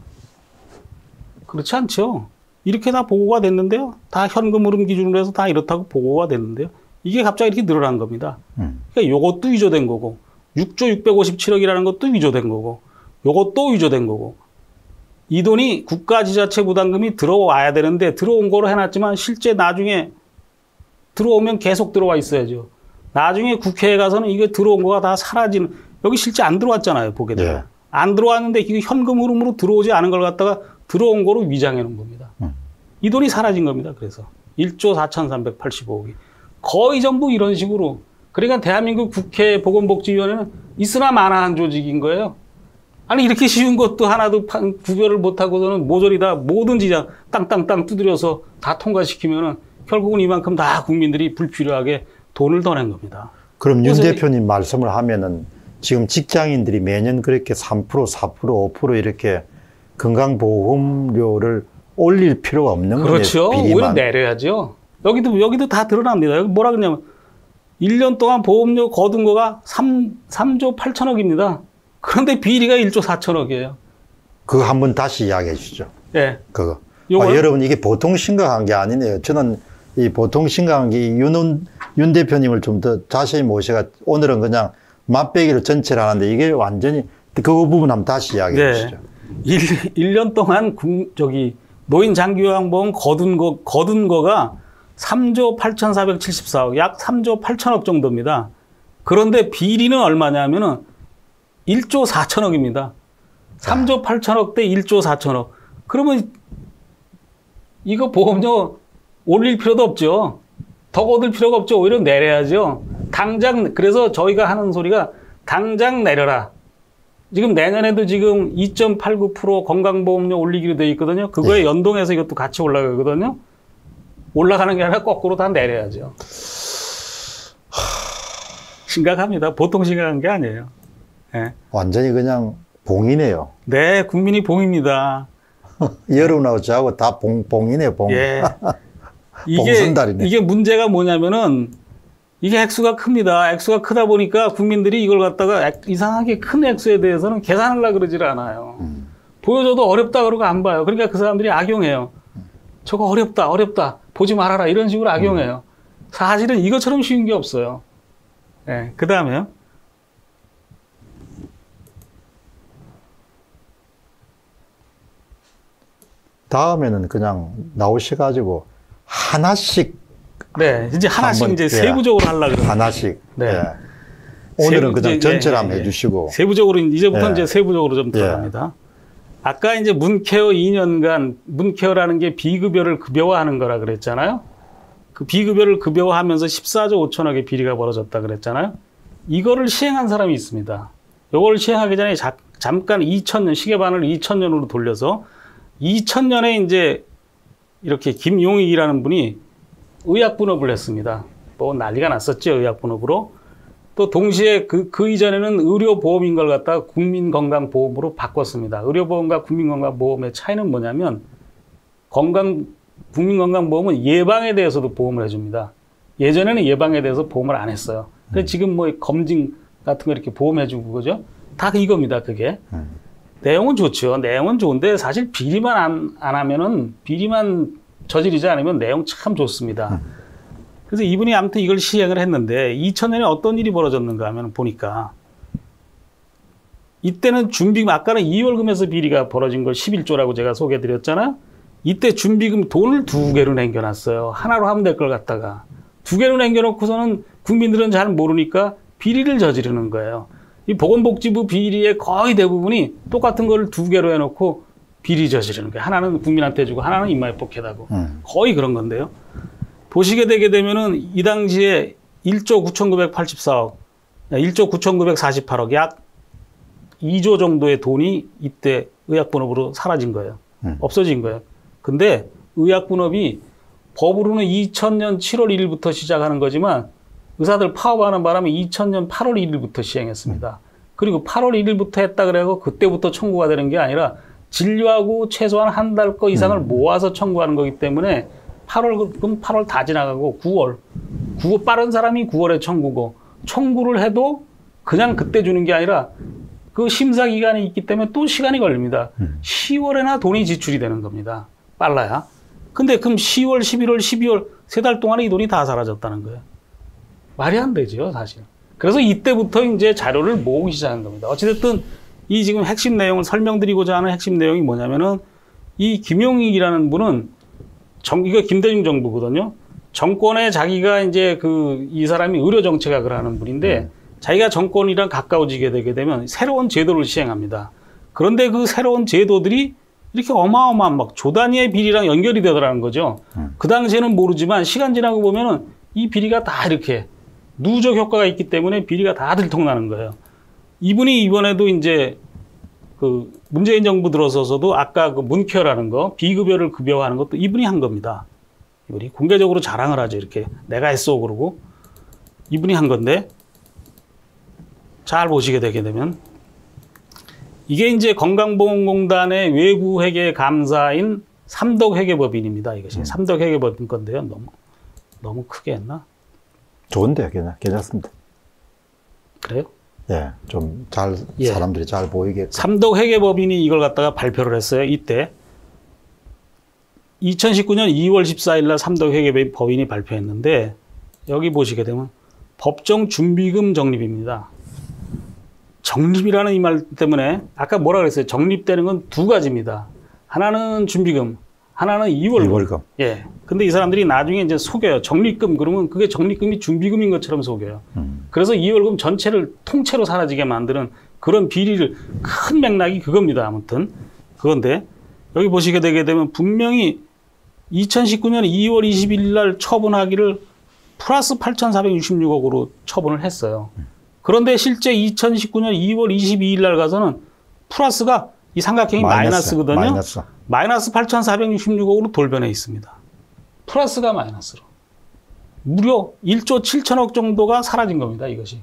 그렇지 않죠. 이렇게 다 보고가 됐는데요. 다 현금 흐름 기준으로 해서 다 이렇다고 보고가 됐는데요. 이게 갑자기 이렇게 늘어난 겁니다. 그러니까 요것도 위조된 거고, 6조 657억이라는 것도 위조된 거고, 요것도 위조된 거고. 이 돈이 국가지자체 부담금이 들어와야 되는데 들어온 거로 해놨지만 실제 나중에 들어오면 계속 들어와 있어야죠. 나중에 국회에 가서는 이게 들어온 거가 다 사라지는, 여기 실제 안 들어왔잖아요. 보게 되면. 네. 안 들어왔는데 이게 현금 흐름으로 들어오지 않은 걸 갖다가 들어온 거로 위장해 놓은 겁니다. 이 돈이 사라진 겁니다. 그래서 1조 4,385억이. 거의 전부 이런 식으로. 그러니까 대한민국 국회 보건복지위원회는 있으나 마나한 조직인 거예요. 아니 이렇게 쉬운 것도 하나도 구별을 못하고서는 모조리 다 모든 지장 땅땅땅 두드려서 다 통과시키면은 결국은 이만큼 다 국민들이 불필요하게 돈을 더 낸 겁니다. 그럼 윤 대표님 말씀을 하면은 지금 직장인들이 매년 그렇게 3%, 4%, 5% 이렇게 건강보험료를 올릴 필요가 없는 거예요. 그렇죠. 오히려 내려야죠. 여기도 다 드러납니다. 여기 뭐라 그러냐면 1년 동안 보험료 거둔 거가 3조 8천억입니다. 그런데 비리가 1조 4천억이에요. 그거 한번 다시 이야기해 주시죠. 예. 네. 그거. 아, 여러분, 이게 보통 심각한 게 아니네요. 저는 이 보통 심각한 게 윤 대표님을 좀 더 자세히 모셔가, 오늘은 그냥 맛배기로 전체를 하는데, 이게 완전히 그 부분 한번 다시 이야기해 네. 주시죠. 1년 동안 노인 장기요양보험 거둔 거가 3조 8,474억, 약 3조 8천억 정도입니다. 그런데 비리는 얼마냐면은 1조 4천억입니다. 3조 8천억 대 1조 4천억. 그러면 이거 보험료 올릴 필요도 없죠. 더 얻을 필요가 없죠. 오히려 내려야죠. 당장, 그래서 저희가 하는 소리가 당장 내려라. 지금 내년에도 지금 2.89% 건강보험료 올리기로 돼 있거든요. 그거에 연동해서 이것도 같이 올라가거든요. 올라가는 게 아니라 거꾸로 다 내려야죠. 심각합니다. 보통 심각한 게 아니에요. 네. 완전히 그냥 봉이네요. 네, 국민이 봉입니다. 여러분하고 저하고 다 봉이네요, 봉. 예. 봉순달이네. 이게 문제가 뭐냐면은 이게 액수가 큽니다. 액수가 크다 보니까 국민들이 이걸 갖다가 이상하게 큰 액수에 대해서는 계산하려고 그러질 않아요. 보여줘도 어렵다 그러고 안 봐요. 그러니까 그 사람들이 악용해요. 저거 어렵다, 보지 말아라 이런 식으로 악용해요. 사실은 이것처럼 쉬운 게 없어요. 네, 그 다음에요. 다음에는 그냥 나오셔가지고 하나씩. 네, 이제 하나씩 이제 세부적으로 하려고 그러는데. 하나씩. 네. 네. 오늘은 그냥 전체를 한번 해주시고. 세부적으로, 이제부터 이제 세부적으로 좀 들어갑니다. 아까 이제 문케어 2년간, 문케어라는 게 비급여를 급여화하는 거라 그랬잖아요. 그 비급여를 급여화하면서 14조 5천억의 비리가 벌어졌다 그랬잖아요. 이거를 시행한 사람이 있습니다. 이걸 시행하기 전에 잠깐 2000년, 시계반을 2000년으로 돌려서 2000년에 이제 이렇게 김용익이라는 분이 의약분업을 했습니다. 또 난리가 났었죠, 의약분업으로. 또 동시에 그 이전에는 의료보험인 걸 갖다가 국민건강보험으로 바꿨습니다. 의료보험과 국민건강보험의 차이는 뭐냐면 국민건강보험은 예방에 대해서도 보험을 해줍니다. 예전에는 예방에 대해서 보험을 안 했어요. 근데 지금 뭐 검진 같은 거 이렇게 보험해주고 그죠? 다 이겁니다, 그게. 내용은 좋죠. 내용은 좋은데 사실 비리만 안 하면은 비리만 저지르지 않으면 내용 참 좋습니다. 그래서 이분이 아무튼 이걸 시행을 했는데 2000년에 어떤 일이 벌어졌는가 하면 보니까 이때는 아까는 2월금에서 비리가 벌어진 걸 11조라고 제가 소개해드렸잖아. 이때 준비금 돈을 2개로 남겨놨어요. 하나로 하면 될 걸 갖다가 2개로 남겨놓고서는 국민들은 잘 모르니까 비리를 저지르는 거예요. 이 보건복지부 비리의 거의 대부분이 똑같은 걸 2개로 해놓고 비리 저지르는 거예요. 하나는 국민한테 주고 하나는 입마에 뽑혀다고. 거의 그런 건데요. 보시게 되게 되면은 이 당시에 1조 9,984억, 1조 9,948억, 약 2조 정도의 돈이 이때 의약분업으로 사라진 거예요. 없어진 거예요. 근데 의약분업이 법으로는 2000년 7월 1일부터 시작하는 거지만 의사들 파업하는 바람에 2000년 8월 1일부터 시행했습니다. 그리고 8월 1일부터 했다 그래서 그때부터 청구가 되는 게 아니라 진료하고 최소한 한 달 거 이상을 모아서 청구하는 거기 때문에 8월, 그럼 8월 다 지나가고 9월, 빠른 사람이 9월에 청구고, 청구를 해도 그냥 그때 주는 게 아니라 그 심사 기간이 있기 때문에 또 시간이 걸립니다. 10월에나 돈이 지출이 되는 겁니다. 빨라야. 근데 그럼 10월, 11월, 12월, 3달 동안에 이 돈이 다 사라졌다는 거예요. 말이 안 되죠, 사실. 그래서 이때부터 이제 자료를 모으기 시작한 겁니다. 어찌됐든 이 지금 핵심 내용을 설명드리고자 하는 핵심 내용이 뭐냐면은 이 김용익이라는 분은 이거 김대중 정부거든요. 정권에 자기가 이제 이 사람이 의료정책학을 하는 분인데 자기가 정권이랑 가까워지게 되게 되면 새로운 제도를 시행합니다. 그런데 그 새로운 제도들이 이렇게 어마어마한 막 조단위의 비리랑 연결이 되더라는 거죠. 그 당시에는 모르지만 시간 지나고 보면은 이 비리가 다 이렇게 누적 효과가 있기 때문에 비리가 다 들통나는 거예요. 이분이 이번에도 이제 그 문재인 정부 들어서서도 아까 그 문케어라는 거, 비급여를 급여화하는 것도 이분이 한 겁니다. 이분이 공개적으로 자랑을 하죠. 이렇게 내가 했어 그러고 이분이 한 건데 잘 보시게 되게 되면 이게 이제 건강보험공단의 외부회계 감사인 삼덕회계법인입니다. 이것이 삼덕회계법인 건데요. 너무 크게 했나? 좋은데요. 괜찮습니다. 그래요? 예, 좀 사람들이 잘 보이게. 삼덕회계법인이 이걸 갖다가 발표를 했어요. 이때 2019년 2월 14일 날 삼덕회계법인이 발표했는데 여기 보시게 되면 법정 준비금 적립입니다. 적립이라는 이 말 때문에 아까 뭐라 그랬어요? 적립되는 건 두 가지입니다. 하나는 준비금, 하나는 2월금. 예. 근데 이 사람들이 나중에 이제 속여요. 적립금 그러면 그게 적립금이 준비금인 것처럼 속여요. 그래서 2월금 전체를 통째로 사라지게 만드는 그런 비리를 큰 맥락이 그겁니다. 아무튼 그건데 여기 보시게 되게 되면 분명히 2019년 2월 21일 날 처분하기를 플러스 8,466억으로 처분을 했어요. 그런데 실제 2019년 2월 22일 날 가서는 플러스가 이 삼각형이 마이너스거든요. 마이너스 8,466억으로 돌변해 있습니다. 플러스가 마이너스로. 무려 1조 7천억 정도가 사라진 겁니다, 이것이.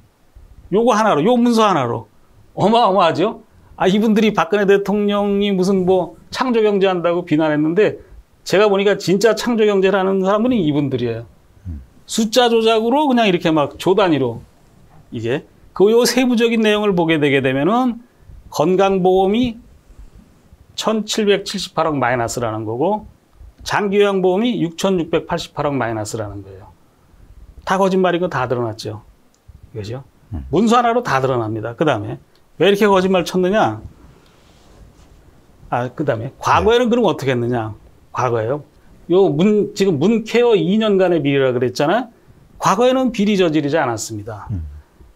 요거 하나로, 요 문서 하나로. 어마어마하죠? 아, 이분들이 박근혜 대통령이 무슨 뭐 창조경제 한다고 비난했는데 제가 보니까 진짜 창조경제를 하는 사람은 이분들이에요. 숫자 조작으로 그냥 이렇게 막 조단위로. 이게. 요 세부적인 내용을 보게 되게 되면은 건강보험이 1,778억 마이너스라는 거고 장기요양보험이 6,688억 마이너스라는 거예요. 다 거짓말이고 다 드러났죠. 그죠? 문서 하나로 다 드러납니다. 그 다음에 왜 이렇게 거짓말 쳤느냐? 그 다음에 과거에는 그럼 어떻게 했느냐? 과거에요. 요 지금 문케어 2년간의 비리라 그랬잖아요. 과거에는 비리 저지르지 않았습니다.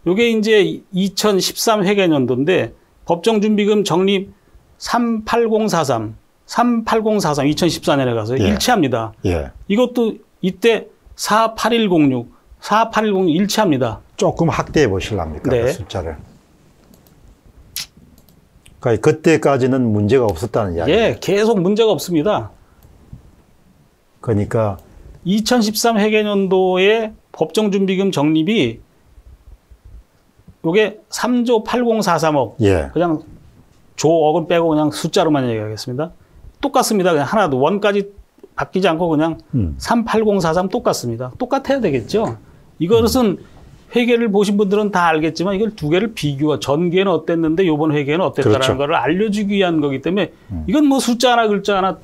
요게 이제 2013 회계연도인데 법정준비금 적립 38043, 2014년에 가서 일치합니다. 예. 이것도 이때 48106, 48106 일치합니다. 조금 확대해 보실랍니까? 네. 그 숫자를. 그러니까 그때까지는 문제가 없었다는 이야기. 예, 계속 문제가 없습니다. 그러니까 2013 회계연도에 법정준비금 적립이 요게 3조 8043억. 예. 그냥 조억은 빼고 그냥 숫자로만 얘기하겠습니다. 똑같습니다. 그냥 하나도 원까지 바뀌지 않고 그냥 38043 똑같습니다. 똑같아야 되겠죠. 이것은 회계를 보신 분들은 다 알겠지만 이걸 두 개를 비교하, 전기에는 어땠는데 요번 회계는 어땠다라는 그렇죠. 걸 알려주기 위한 거기 때문에 이건 뭐 숫자 하나 글자 하나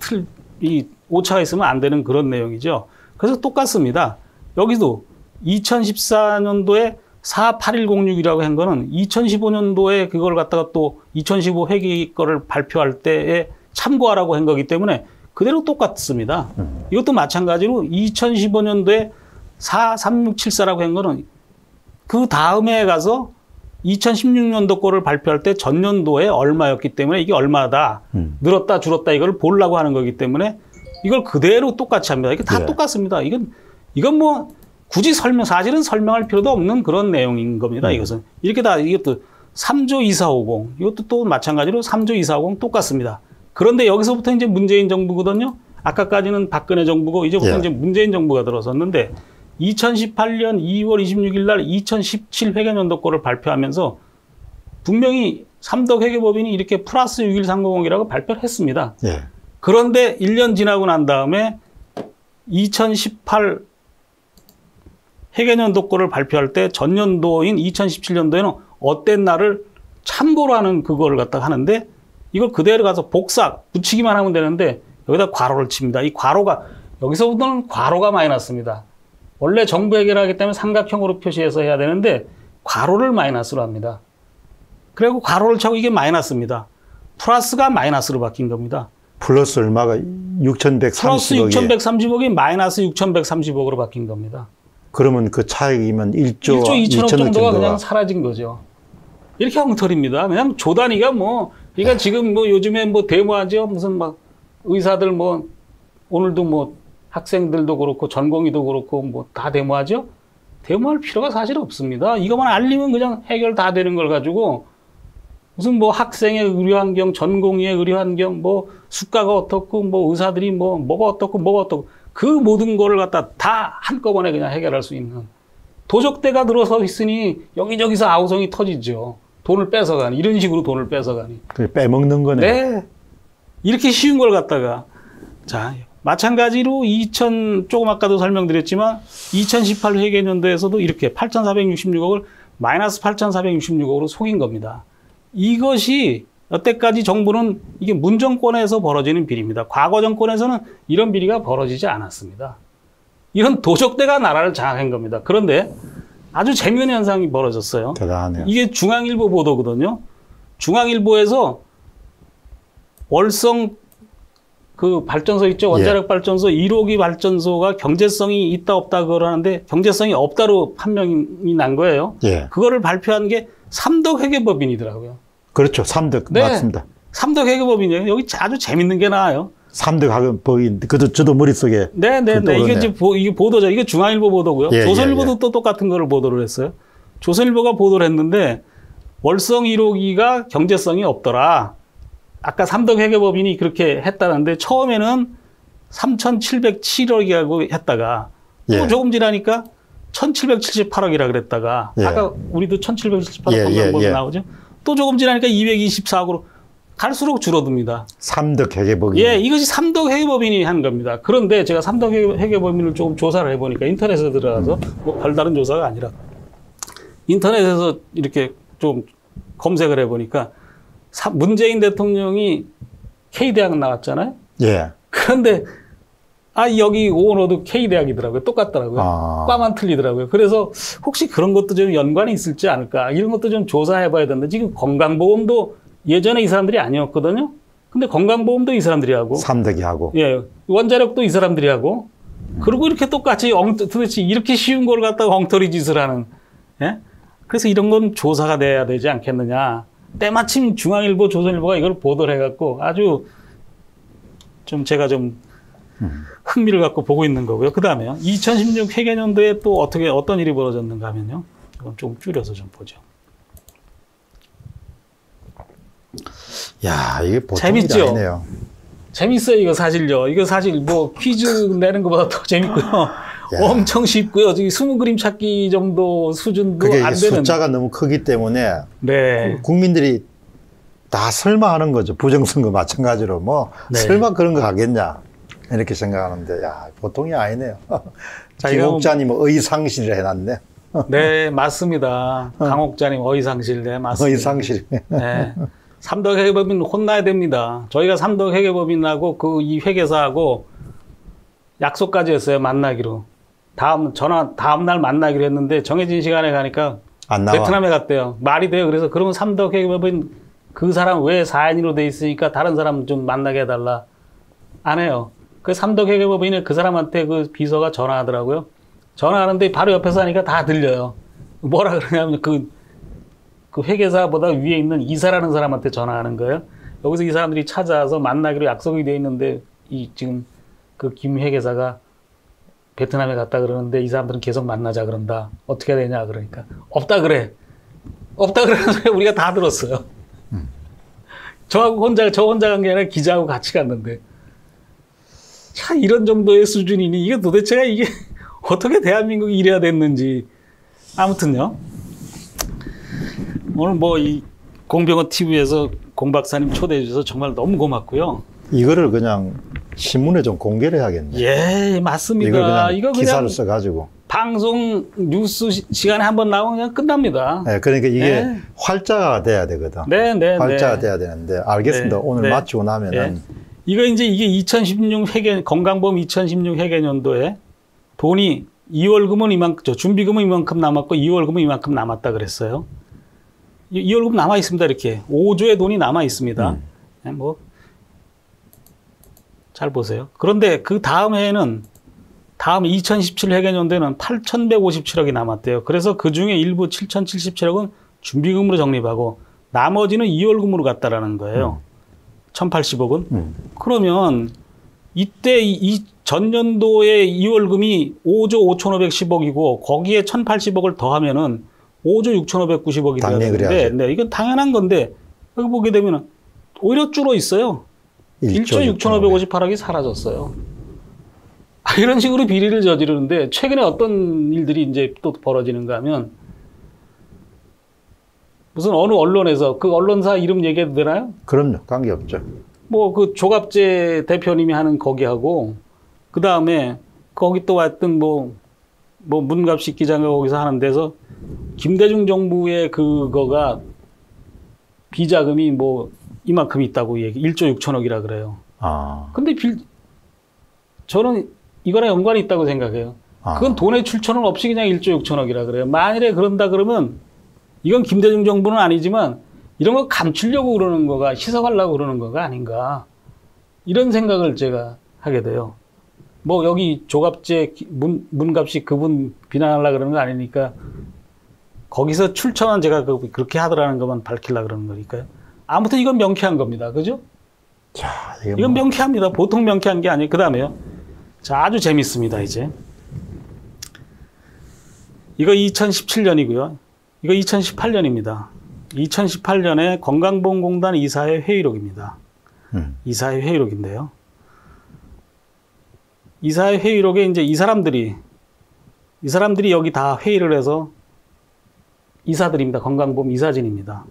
이 오차가 있으면 안 되는 그런 내용이죠. 그래서 똑같습니다. 여기도 2014년도에 48106이라고 한 거는 2015년도에 그걸 갖다가 또 2015 회계 거를 발표할 때에 참고하라고 한 거기 때문에 그대로 똑같습니다. 이것도 마찬가지로 2015년도에 43674라고 한 거는 그 다음에 가서 2016년도 거를 발표할 때 전년도에 얼마였기 때문에 이게 얼마다 늘었다 줄었다 이걸 보려고 하는 거기 때문에 이걸 그대로 똑같이 합니다. 이게 다 똑같습니다. 이건 뭐 굳이 사실은 설명할 필요도 없는 그런 내용인 겁니다, 이것은. 이렇게 다, 이것도 3조 2450, 이것도 또 마찬가지로 3조 2450 똑같습니다. 그런데 여기서부터 이제 문재인 정부거든요. 아까까지는 박근혜 정부고, 이제부터 이제 문재인 정부가 들어섰는데, 2018년 2월 26일 날 2017 회계연도 거를 발표하면서, 분명히 삼덕회계법인이 이렇게 플러스 61300이라고 발표를 했습니다. 예. 그런데 1년 지나고 난 다음에, 2018 회계연도 거를 발표할 때 전년도인 2017년도에는 어땠나를 참고로 하는 그걸 갖다가 하는데 이걸 그대로 가서 복사, 붙이기만 하면 되는데 여기다 괄호를 칩니다. 이 괄호가, 여기서부터는 괄호가 마이너스입니다. 원래 정부 회계를 하기 때문에 삼각형으로 표시해서 해야 되는데 괄호를 마이너스로 합니다. 그리고 괄호를 차고 이게 마이너스입니다. 플러스가 마이너스로 바뀐 겁니다. 플러스 얼마가 6,130억이. 플러스 6,130억이 마이너스 6,130억으로 바뀐 겁니다. 그러면 그 차액이면 1조 2천억 정도가 그냥 사라진 거죠. 이렇게 엉터리입니다. 그냥 조단위가 뭐, 그러니까 지금 뭐 요즘에 뭐 데모하죠. 무슨 막 의사들 뭐, 오늘도 뭐 학생들도 그렇고 전공의도 그렇고 뭐 다 데모하죠. 데모할 필요가 사실 없습니다. 이것만 알리면 그냥 해결 다 되는 걸 가지고 무슨 뭐 학생의 의료환경, 전공의의 의료환경, 뭐 수가가 어떻고 뭐 의사들이 뭐 뭐가 어떻고 그 모든 거를 갖다 다 한꺼번에 그냥 해결할 수 있는 도적대가 들어서 있으니 여기저기서 아우성이 터지죠. 돈을 뺏어가니 이런 식으로 돈을 뺏어가니 빼먹는 거네. 네, 이렇게 쉬운 걸 갖다가 자 마찬가지로 조금 아까도 설명드렸지만 2018 회계연도에서도 이렇게 8,466억을 마이너스 8,466억으로 속인 겁니다. 이것이 여태까지 정부는 이게 문정권에서 벌어지는 비리입니다. 과거 정권에서는 이런 비리가 벌어지지 않았습니다. 이런 도적대가 나라를 장악한 겁니다. 그런데 아주 재미있는 현상이 벌어졌어요. 대단하네요. 이게 중앙일보 보도거든요. 중앙일보에서 월성 그 발전소 있죠. 원자력 발전소 1호기 발전소가 경제성이 있다 없다 그러는데 경제성이 없다로 판명이 난 거예요. 예. 그거를 발표한 게 삼덕회계법인이더라고요. 그렇죠. 삼덕. 네. 맞습니다. 삼덕회계법인이에요. 여기 아주 재밌는 게 나와요. 삼덕회계법인. 저도 머릿속에. 네네네. 이게 이제 이게 보도죠. 이게 중앙일보 보도고요. 예, 조선일보도 또 똑같은 거를 보도를 했어요. 조선일보가 보도를 했는데 월성 1호기가 경제성이 없더라. 아까 삼덕회계법인이 그렇게 했다는데 처음에는 3,707억이라고 했다가 또 조금 지나니까 1,778억이라 그랬다가 아까 우리도 1,778억 공병보도 나오죠. 또 조금 지나니까 224억으로 갈수록 줄어듭니다. 삼덕회계법인. 예, 이것이 삼덕회계법인이 한 겁니다. 그런데 제가 삼덕회계법인을 조금 조사를 해보니까 인터넷에 들어가서 뭐 별다른 조사가 아니라 인터넷에서 이렇게 좀 검색을 해보니까 문재인 대통령이 K대학 나왔잖아요. 예. 그런데 아, 여기 오너도 K대학이더라고요. 똑같더라고요. 아. 과만 틀리더라고요. 그래서 혹시 그런 것도 좀 연관이 있을지 않을까. 이런 것도 좀 조사해 봐야 된다. 지금 건강보험도 예전에 이 사람들이 아니었거든요. 근데 건강보험도 이 사람들이 하고. 삼덕이 하고. 예. 원자력도 이 사람들이 하고. 그리고 이렇게 똑같이 도대체 이렇게 쉬운 걸 갖다가 엉터리 짓을 하는. 예? 그래서 이런 건 조사가 돼야 되지 않겠느냐. 때마침 중앙일보, 조선일보가 이걸 보도를 해갖고 아주 좀 제가 좀 흥미를 갖고 보고 있는 거고요. 그 다음에요. 2016 회계년도에 또 어떤 일이 벌어졌는가 하면요. 이건 좀 줄여서 좀 보죠. 야, 이게 보통 일이 아니네요. 재밌어요, 이거 사실요. 이거 사실 뭐 퀴즈 내는 것보다 더 재밌고요. 엄청 쉽고요. 지금 20그림 찾기 정도 수준도 그게 안 되는. 숫자가 너무 크기 때문에 네. 국민들이 다 설마 하는 거죠. 부정선거 마찬가지로 뭐 네. 설마 그런 거 가겠냐 이렇게 생각하는데 야 보통이 아니네요. 강옥자님 의상실을 해놨네. 네 맞습니다. 강옥자님 의상실 네 맞습니다. 의상실. 네. 삼덕회계법인 혼나야 됩니다. 저희가 삼덕회계법인하고 이 회계사하고 약속까지 했어요. 만나기로. 다음날 만나기로 했는데 정해진 시간에 가니까 안 나와. 베트남에 갔대요. 말이 돼요. 그래서 그러면 삼덕회계법인 그 사람 왜 4인으로 돼 있으니까 다른 사람 좀 만나게 해달라. 안 해요. 그 삼덕회계법인의 그 사람한테 그 비서가 전화하더라고요. 전화하는데 바로 옆에서 하니까 다 들려요. 뭐라 그러냐면 그 회계사보다 위에 있는 이사라는 사람한테 전화하는 거예요. 여기서 이 사람들이 찾아와서 만나기로 약속이 돼 있는데 지금 그 김 회계사가 베트남에 갔다 그러는데 이 사람들은 계속 만나자 그런다. 어떻게 해야 되냐 그러니까 없다 그래. 없다 그러는데 우리가 다 들었어요. 저 혼자 간 게 아니라 기자하고 같이 갔는데 참 이런 정도의 수준이니 이게 도대체가 이게 어떻게 대한민국이 이래야 됐는지 아무튼요. 오늘 뭐 이 공병호TV에서 공 박사님 초대해 주셔서 정말 너무 고맙고요. 이거를 그냥 신문에 좀 공개를 해야겠네요. 예, 맞습니다. 이거 그냥 기사를 써가지고. 방송 뉴스 시간에 한번 나오면 그냥 끝납니다. 네, 그러니까 이게 네. 활자가 돼야 되거든. 네. 활자가 돼야 되는데 알겠습니다. 네, 오늘 네. 마치고 나면은. 네. 이거 이제 이게 2016 회계, 건강보험 2016 회계년도에 돈이 2월금은 이만큼, 준비금은 이만큼 남았고 2월금은 이만큼 남았다 그랬어요. 2월금 남아 있습니다. 이렇게 5조의 돈이 남아 있습니다. 뭐 잘 보세요. 그런데 그 다음 해에는 다음 2017 회계년도에는 8,157억이 남았대요. 그래서 그 중에 일부 7,077억은 준비금으로 적립하고 나머지는 2월금으로 갔다라는 거예요. 1,080억은 그러면 이때 이 전년도의 2월금이 5조 5,510억이고 거기에 1,080억을 더하면은 5조 6,590억이 되는데, 네, 이건 당연한 건데, 여기 보게 되면 오히려 줄어 있어요. 1조 6,558억이 사라졌어요. 이런 식으로 비리를 저지르는데, 최근에 어떤 일들이 이제 또 벌어지는가 하면, 무슨 어느 언론에서, 그 언론사 이름 얘기해도 되나요? 그럼요. 관계없죠. 뭐, 그 조갑제 대표님이 하는 거기하고, 그 다음에, 거기 또 왔던 뭐 문갑식 기자가 거기서 하는 데서, 김대중 정부의 그거가 비자금이 뭐 이만큼 있다고 얘기, 1조 6천억이라 그래요. 아. 근데 저는 이거랑 연관이 있다고 생각해요. 아. 그건 돈의 출처는 없이 그냥 1조 6천억이라 그래요. 만일에 그런다 그러면 이건 김대중 정부는 아니지만 이런 거 감추려고 그러는 거가 희석하려고 그러는 거가 아닌가. 이런 생각을 제가 하게 돼요. 뭐 여기 조갑제 문갑식 그분 비난하려고 그러는 거 아니니까 거기서 출처만 제가 그렇게 하더라는 것만 밝히려고 그러는 거니까요. 아무튼 이건 명쾌한 겁니다. 그죠? 자, 이건 명쾌합니다. 보통 명쾌한 게 아니에요. 그 다음에요. 자, 아주 재밌습니다, 이제. 이거 2017년이고요. 이거 2018년입니다. 2018년에 건강보험공단 이사회 회의록입니다. 이사회 회의록인데요. 이사회 회의록에 이제 이 사람들이 여기 다 회의를 해서 이사들입니다. 건강보험 이사진입니다.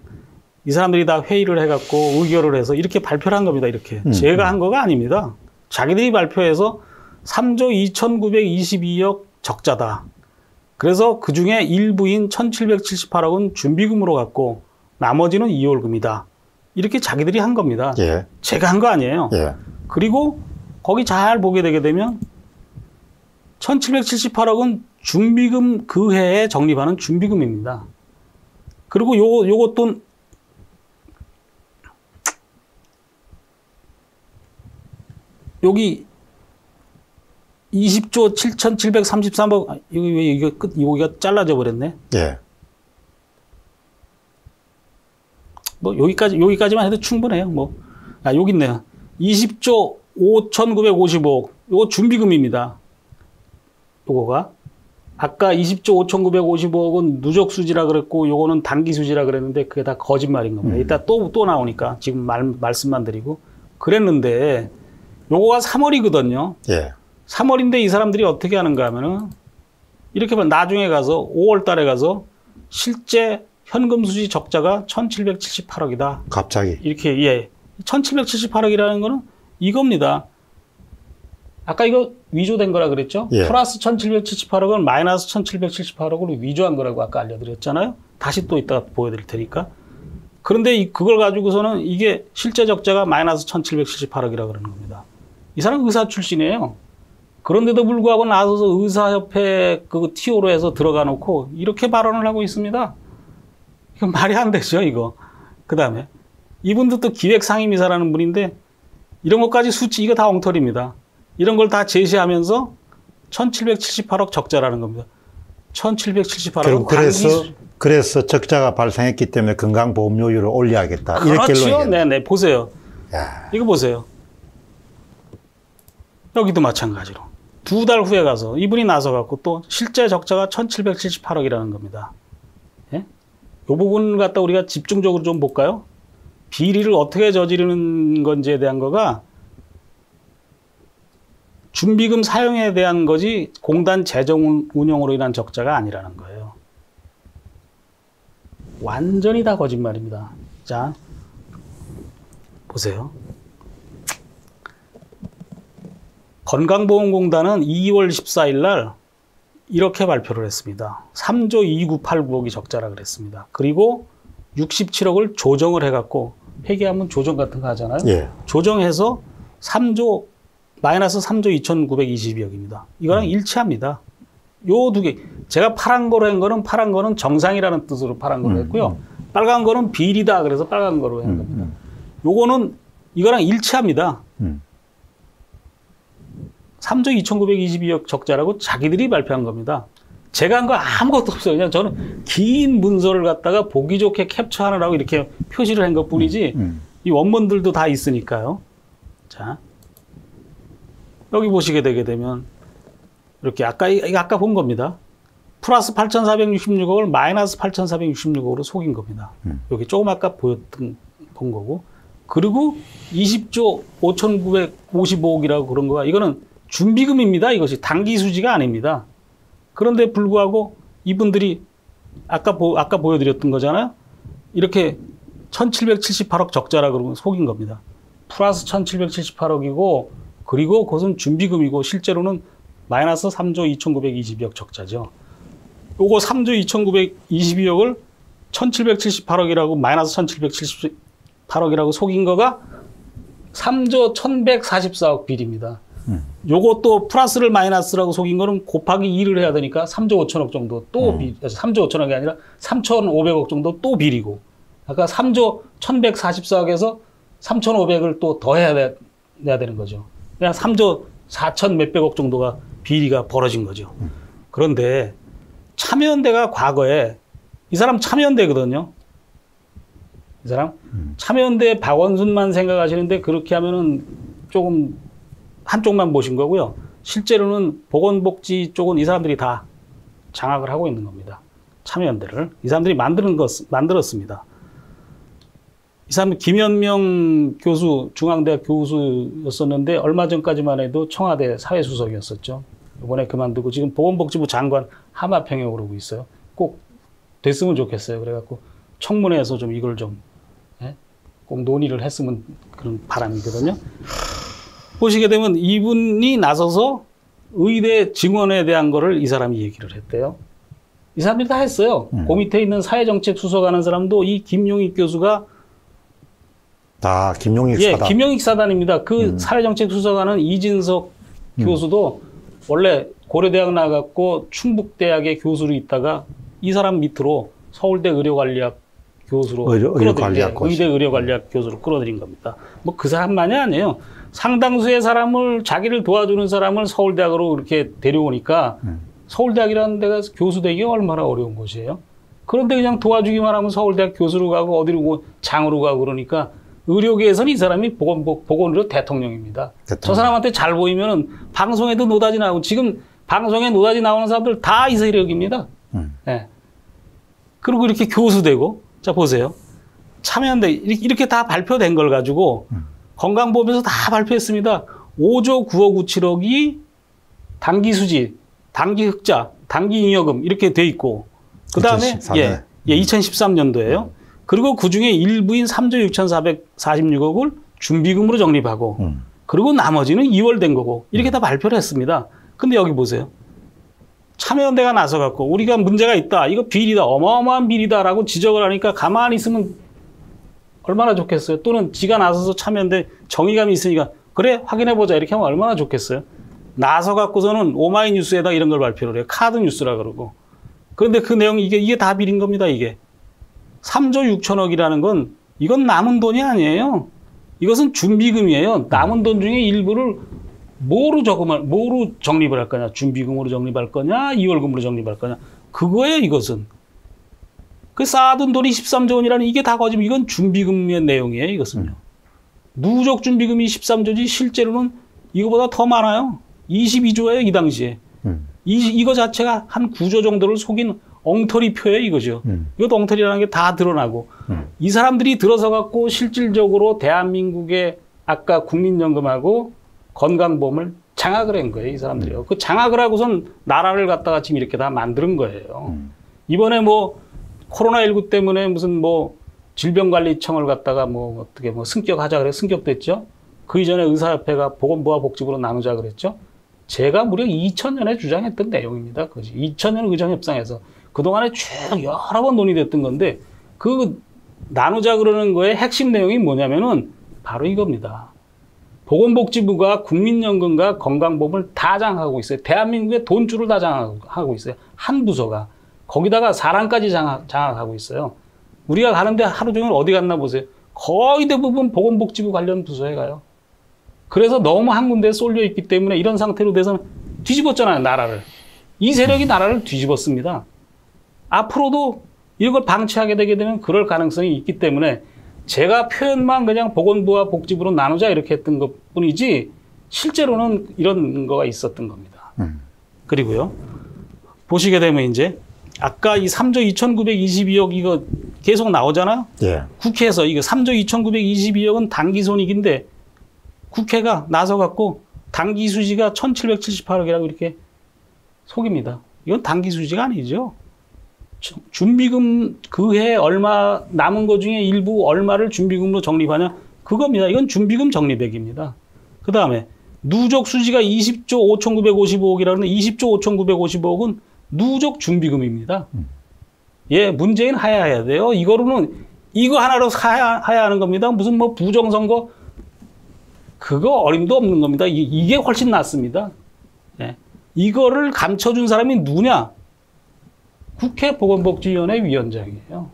이 사람들이 다 회의를 해갖고 의결을 해서 이렇게 발표를 한 겁니다. 이렇게. 제가 한 거가 아닙니다. 자기들이 발표해서 3조 2,922억 적자다. 그래서 그중에 일부인 1,778억은 준비금으로 갖고 나머지는 2월금이다. 이렇게 자기들이 한 겁니다. 예. 제가 한 거 아니에요. 예. 그리고 거기 잘 보게 되게 되면 1,778억은 준비금 그 해에 적립하는 준비금입니다. 그리고 요것도 여기 20조 7,733억, 아, 여기 왜 이거 끝, 여기가 잘라져 버렸네. 예. 뭐 여기까지만 해도 충분해요. 뭐 아, 여기 있네요. 20조 5,955억. 요거 준비금입니다. 요거가 아까 20조 5,955억은 누적 수지라 그랬고 요거는 단기 수지라 그랬는데 그게 다 거짓말인 겁니다. 이따 또 나오니까 지금 말씀만 드리고 그랬는데 요거가 3월이거든요. 예. 3월인데 이 사람들이 어떻게 하는가 하면은 이렇게 보면 나중에 가서 5월 달에 가서 실제 현금 수지 적자가 1,778억이다. 갑자기. 이렇게 예. 1,778억이라는 거는 이겁니다. 아까 이거 위조된 거라 그랬죠? 예. 플러스 1,778억은 마이너스 1,778억으로 위조한 거라고 아까 알려드렸잖아요. 다시 또 이따가 보여드릴 테니까. 그런데 그걸 가지고서는 이게 실제 적자가 마이너스 1,778억이라고 그러는 겁니다. 이 사람은 의사 출신이에요. 그런데도 불구하고 나서서 의사협회 그 TO로 해서 들어가 놓고 이렇게 발언을 하고 있습니다. 이거 말이 안 되죠, 이거. 그 다음에 이분도 또 기획상임이사라는 분인데 이런 것까지 수치, 이거 다 엉터리입니다. 이런 걸 다 제시하면서 1,778억 적자라는 겁니다. 1,778억. 그래서 적자가 발생했기 때문에 건강보험료율을 올려야겠다. 그렇죠. 네네. 보세요. 야. 이거 보세요. 여기도 마찬가지로. 두 달 후에 가서 이분이 나서갖고 또 실제 적자가 1,778억이라는 겁니다. 예? 요 부분 갖다 우리가 집중적으로 좀 볼까요? 비리를 어떻게 저지르는 건지에 대한 거가 준비금 사용에 대한 거지 공단 재정 운영으로 인한 적자가 아니라는 거예요. 완전히 다 거짓말입니다. 자, 보세요. 건강보험공단은 2월 14일 날 이렇게 발표를 했습니다. 3조 2989억이 적자라 그랬습니다. 그리고 67억을 조정을 해갖고 회계하면 조정 같은 거 하잖아요. 예. 조정해서 3조 마이너스 3조 2,922억입니다. 이거랑 일치합니다. 요 두 개. 제가 파란 거로 한 거는 파란 거는 정상이라는 뜻으로 파란 거로 했고요. 빨간 거는 비리다. 그래서 빨간 거로 한 겁니다. 요거는 이거랑 일치합니다. 3조 2,922억 적자라고 자기들이 발표한 겁니다. 제가 한 거 아무것도 없어요. 그냥 저는 긴 문서를 갖다가 보기 좋게 캡처하느라고 이렇게 표시를 한 것 뿐이지 이 원문들도 다 있으니까요. 자. 여기 보시게 되게 되면 이렇게 아까 본 겁니다. 플러스 8,466억을 마이너스 8,466억으로 속인 겁니다. 여기 조금 아까 보였던 본 거고. 그리고 20조 5,955억이라고 그런 거가 이거는 준비금입니다. 이것이 단기 수지가 아닙니다. 그런데 불구하고 이분들이 아까 보여드렸던 거잖아요. 이렇게 1,778억 적자라 그러면 속인 겁니다. 플러스 1,778억이고 그리고 그것은 준비금이고 실제로는 마이너스 3조 2,922억 적자죠. 요거 3조 2,922억을 1,778억이라고 마이너스 1,778억이라고 속인 거가 3조 1,144억 비리입니다. 요것도 플러스를 마이너스라고 속인 거는 곱하기 2를 해야 되니까 3조 5천억 정도 또 비리, 3조 5천억이 아니라 3,500억 정도 또 비리고 아까 3조 1,144억에서 3,500을 또 더해야 돼. 내야 되는 거죠. 그냥 3조 4천 몇백억 정도가 비리가 벌어진 거죠. 그런데 참여연대가 과거에 이 사람 참여연대거든요. 이 사람 참여연대 박원순만 생각하시는데 그렇게 하면은 조금 한쪽만 보신 거고요. 실제로는 보건복지 쪽은 이 사람들이 다 장악을 하고 있는 겁니다. 참여연대를 이 사람들이 만들었습니다. 이 사람은 김연명 교수, 중앙대학 교수였었는데 얼마 전까지만 해도 청와대 사회수석이었었죠. 이번에 그만두고 지금 보건복지부 장관 하마평에 오르고 있어요. 꼭 됐으면 좋겠어요. 그래갖고 청문회에서 좀 이걸 좀 꼭 논의를 했으면 그런 바람이거든요. 보시게 되면 이분이 나서서 의대 증원에 대한 거를 이 사람이 얘기를 했대요. 이 사람들이 다 했어요. 그 밑에 있는 사회정책 수석하는 사람도 이 김용익 교수가 아, 김용익 사단. 예, 김용익 사단입니다. 그 사회정책 수석하는 이진석 교수도 원래 고려대학 나갔고 충북대학의 교수로 있다가 이 사람 밑으로 서울대 의료관리학 교수로 의대 의료관리학 교수로 끌어들인 겁니다. 뭐 그 사람만이 아니에요. 상당수의 사람을 자기를 도와주는 사람을 서울대학으로 이렇게 데려오니까 서울대학이라는 데가 교수되기가 얼마나 어려운 곳이에요. 그런데 그냥 도와주기만 하면 서울대학 교수로 가고 어디로 장으로 가고 그러니까 의료계에서는 이 사람이 보건의료 대통령입니다. 대통령. 저 사람한테 잘 보이면은 방송에도 노다지 나오고 지금 방송에 노다지 나오는 사람들 다 이 세력입니다. 네. 그리고 이렇게 교수되고 자 보세요. 참여연대 이렇게 다 발표된 걸 가지고 건강보험에서 다 발표했습니다. 5조 9억 9,7억이 단기 수지, 단기 흑자, 단기 잉여금 이렇게 돼 있고 그 다음에 2013년도에요. 그리고 그중에 일부인 3조 6,446억을 준비금으로 적립하고 그리고 나머지는 이월된 거고 이렇게 다 발표를 했습니다. 근데 여기 보세요. 참여연대가 나서 갖고 우리가 문제가 있다. 이거 비리다. 어마어마한 비리다라고 지적을 하니까 가만히 있으면 얼마나 좋겠어요. 또는 지가 나서서 참여연대 정의감이 있으니까 그래 확인해보자 이렇게 하면 얼마나 좋겠어요. 나서 갖고서는 오마이뉴스에다 이런 걸 발표를 해요. 카드 뉴스라 그러고. 그런데 그 내용이 이게 다 비린 겁니다. 이게 3조 6천억이라는 건 이건 남은 돈이 아니에요. 이것은 준비금이에요. 남은 돈 중에 일부를 뭐로 적립을 할 거냐. 준비금으로 적립할 거냐. 이월금으로 적립할 거냐. 그거예요. 이것은. 그 쌓아둔 돈이 13조 원이라는 이게 다 거짓말. 이건 준비금의 내용이에요. 이것은요. 누적 준비금이 13조지 실제로는 이거보다 더 많아요. 22조예요. 이 당시에. 이거 자체가 한 9조 정도를 속인 엉터리표예요. 이거죠. 이것도 엉터리라는 게 다 드러나고 이 사람들이 들어서 갖고 실질적으로 대한민국의 아까 국민연금하고 건강보험을 장악을 한 거예요. 이 사람들이요. 그 장악을 하고선 나라를 갖다가 지금 이렇게 다 만드는 거예요. 이번에 뭐 코로나19 때문에 무슨 뭐 질병관리청을 갖다가 뭐 어떻게 뭐 승격하자 그래 승격됐죠. 그 이전에 의사협회가 보건보호복지부로 나누자 그랬죠. 제가 무려 2000년에 주장했던 내용입니다. 그것이 2000년 의정협상에서 그동안에 쭉 여러 번 논의됐던 건데 그 나누자 그러는 거의 핵심 내용이 뭐냐면은 바로 이겁니다. 보건복지부가 국민연금과 건강보험을 다 장악하고 있어요. 대한민국의 돈줄을 다 장악하고 있어요. 한 부서가. 거기다가 사람까지 장악하고 있어요. 우리가 가는데 하루 종일 어디 갔나 보세요. 거의 대부분 보건복지부 관련 부서에 가요. 그래서 너무 한 군데에 쏠려 있기 때문에 이런 상태로 돼서는 뒤집었잖아요. 나라를. 이 세력이 나라를 뒤집었습니다. 앞으로도 이걸 방치하게 되게 되면 그럴 가능성이 있기 때문에 제가 표현만 그냥 보건부와 복지부로 나누자 이렇게 했던 것뿐이지 실제로는 이런 거가 있었던 겁니다. 그리고요. 보시게 되면 이제 아까 이 3조 2,922억 이거 계속 나오잖아요. 예. 국회에서 이거 3조 2,922억은 단기 손익인데 국회가 나서 갖고 단기 수지가 1,778억이라고 이렇게 속입니다. 이건 단기 수지가 아니죠. 준비금 그 해 얼마 남은 것 중에 일부 얼마를 준비금으로 적립하냐 그겁니다. 이건 준비금 적립액입니다. 그 다음에 누적 수지가 20조 5,955억이라는데 20조 5,955억은 누적 준비금입니다. 예, 문재인 하야해야 돼요. 이거로는 이거 하나로 하야하는 겁니다. 무슨 뭐 부정선거 그거 어림도 없는 겁니다. 이게 훨씬 낫습니다. 예. 이거를 감춰준 사람이 누구냐? 국회 보건복지위원회 위원장이에요.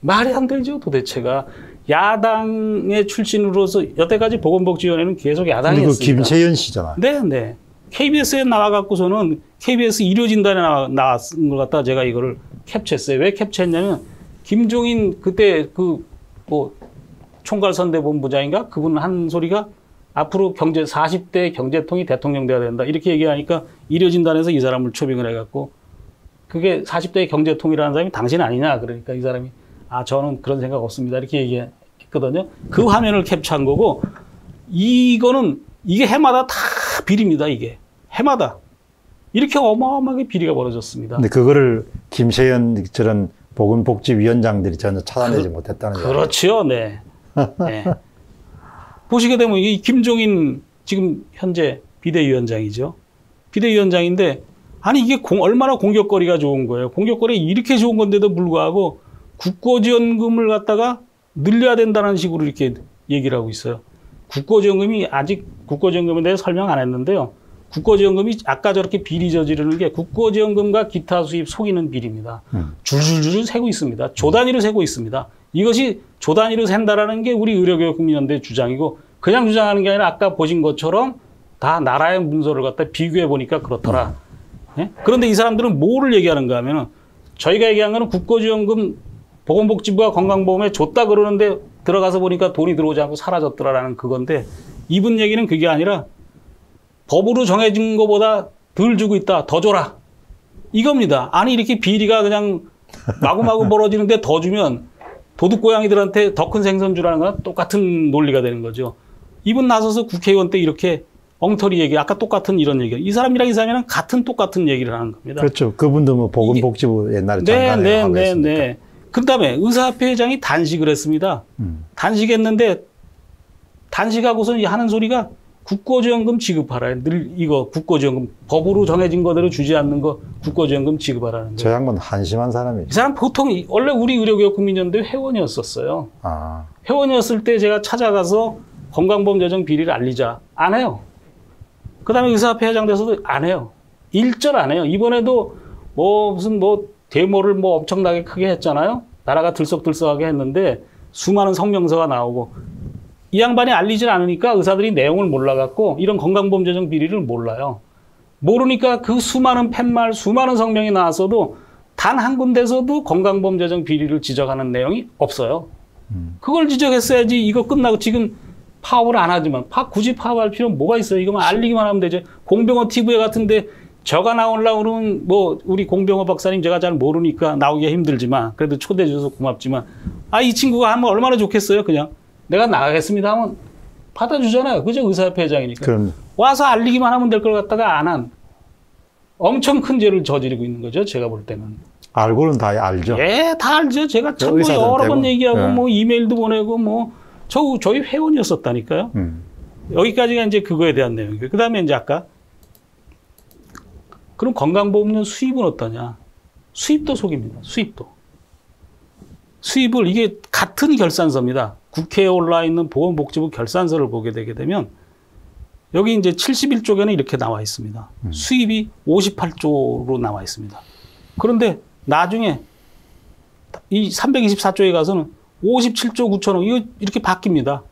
말이 안 되죠, 도대체가. 야당의 출신으로서 여태까지 보건복지위원회는 계속 야당이었습니다. 그리고 김세연 씨잖아요. 네. KBS에 나와갖고서는 KBS 일요진단에 나왔은 걸 갖다가 제가 이거를 캡처했어요. 왜 캡처했냐면 김종인 그때 그 뭐 총괄선대본부장인가 그분 한 소리가 앞으로 경제 40대 경제통이 대통령 돼야 된다 이렇게 얘기하니까 일요진단에서 이 사람을 초빙을 해갖고 그게 40대 경제통이라는 사람이 당신 아니냐 그러니까 이 사람이 아 저는 그런 생각 없습니다 이렇게 얘기했거든요. 그 화면을 캡처한 거고 이거는 이게 해마다 다 비리입니다. 이게 해마다 이렇게 어마어마하게 비리가 벌어졌습니다. 근데 그거를 김세연 저런 보건복지위원장들이 전혀 차단하지 못했다는 거죠. 그렇죠, 네. 네. 보시게 되면 이 김종인 지금 현재 비대위원장이죠. 비대위원장인데. 아니 이게 얼마나 공격거리가 좋은 거예요. 공격거리 이렇게 좋은 건데도 불구하고 국고지원금을 갖다가 늘려야 된다는 식으로 이렇게 얘기를 하고 있어요. 국고지원금이 아직 국고지원금에 대해 설명 안 했는데요. 국고지원금이 아까 저렇게 비리 저지르는 게 국고지원금과 기타 수입 속이는 비리입니다. 줄줄줄 세고 있습니다. 조 단위로 세고 있습니다. 이것이 조 단위로 샌다라는 게 우리 의료개혁국민연대 주장이고, 그냥 주장하는 게 아니라 아까 보신 것처럼 다 나라의 문서를 갖다 비교해 보니까 그렇더라. 예? 그런데 이 사람들은 뭐를 얘기하는가 하면은, 저희가 얘기한 거는 국고지원금 보건복지부와 건강보험에 줬다 그러는데 들어가서 보니까 돈이 들어오지 않고 사라졌더라라는 그건데, 이분 얘기는 그게 아니라 법으로 정해진 것보다 덜 주고 있다, 더 줘라, 이겁니다. 아니, 이렇게 비리가 그냥 마구마구 벌어지는데 더 주면 도둑고양이들한테 더 큰 생선 주라는 거랑 똑같은 논리가 되는 거죠. 이분 나서서 국회의원 때 이렇게 엉터리 얘기, 아까 똑같은 이런 얘기, 이 사람이랑 이 사람이랑 똑같은 얘기를 하는 겁니다. 그렇죠. 그분도 뭐 보건복지부 이게... 옛날에 장관을 하고 했으니까. 네. 그다음에 의사협회 회장이 단식을 했습니다. 단식했는데 단식하고서 하는 소리가 국고지원금 지급하라. 늘 이거 국고지원금 법으로 정해진 거대로 주지 않는 거 국고지원금 지급하라는 거예요. 저 양반 한심한 사람이죠. 이 사람 보통 원래 우리 의료개혁국민연대 회원이었었어요. 아. 회원이었을 때 제가 찾아가서 건강보험 재정 비리를 알리자, 안 해요. 그다음에 의사협회 회장 돼서도 안 해요. 일절 안 해요. 이번에도 뭐 무슨 뭐 데모를 뭐 엄청나게 크게 했잖아요. 나라가 들썩들썩하게 했는데 수많은 성명서가 나오고, 이 양반이 알리질 않으니까 의사들이 내용을 몰라갖고 이런 건강보험 재정 비리를 몰라요. 모르니까 그 수많은 팻말, 수많은 성명이 나왔어도 단 한 군데서도 건강보험 재정 비리를 지적하는 내용이 없어요. 그걸 지적했어야지. 이거 끝나고 지금 파업을 안 하지만 굳이 파업할 필요는 뭐가 있어요. 이거만 알리기만 하면 되죠. 공병호TV 같은데 저가 나오려고 그러면, 뭐, 우리 공병호 박사님 제가 잘 모르니까 나오기가 힘들지만, 그래도 초대해 주셔서 고맙지만, 아, 이 친구가 하면 얼마나 좋겠어요, 그냥. 내가 나가겠습니다 하면 받아주잖아요. 그죠? 의사협회 회장이니까. 그럼. 와서 알리기만 하면 될 걸 갖다가 안 한. 엄청 큰 죄를 저지르고 있는 거죠, 제가 볼 때는. 알고는 다 알죠? 예, 다 알죠. 제가 참고 여러 번 얘기하고, 예. 뭐, 이메일도 보내고, 뭐, 저희 회원이었었다니까요. 여기까지가 이제 그거에 대한 내용이고요. 그 다음에 이제 아까, 그럼 건강보험료 수입은 어떠냐? 수입도 속입니다. 수입도. 수입을, 이게 같은 결산서입니다. 국회에 올라 있는 보건복지부 결산서를 보게 되게 되면, 여기 이제 71조에는 이렇게 나와 있습니다. 수입이 58조로 나와 있습니다. 그런데 나중에 이 324조에 가서는 57조 9천억, 이거 이렇게 바뀝니다.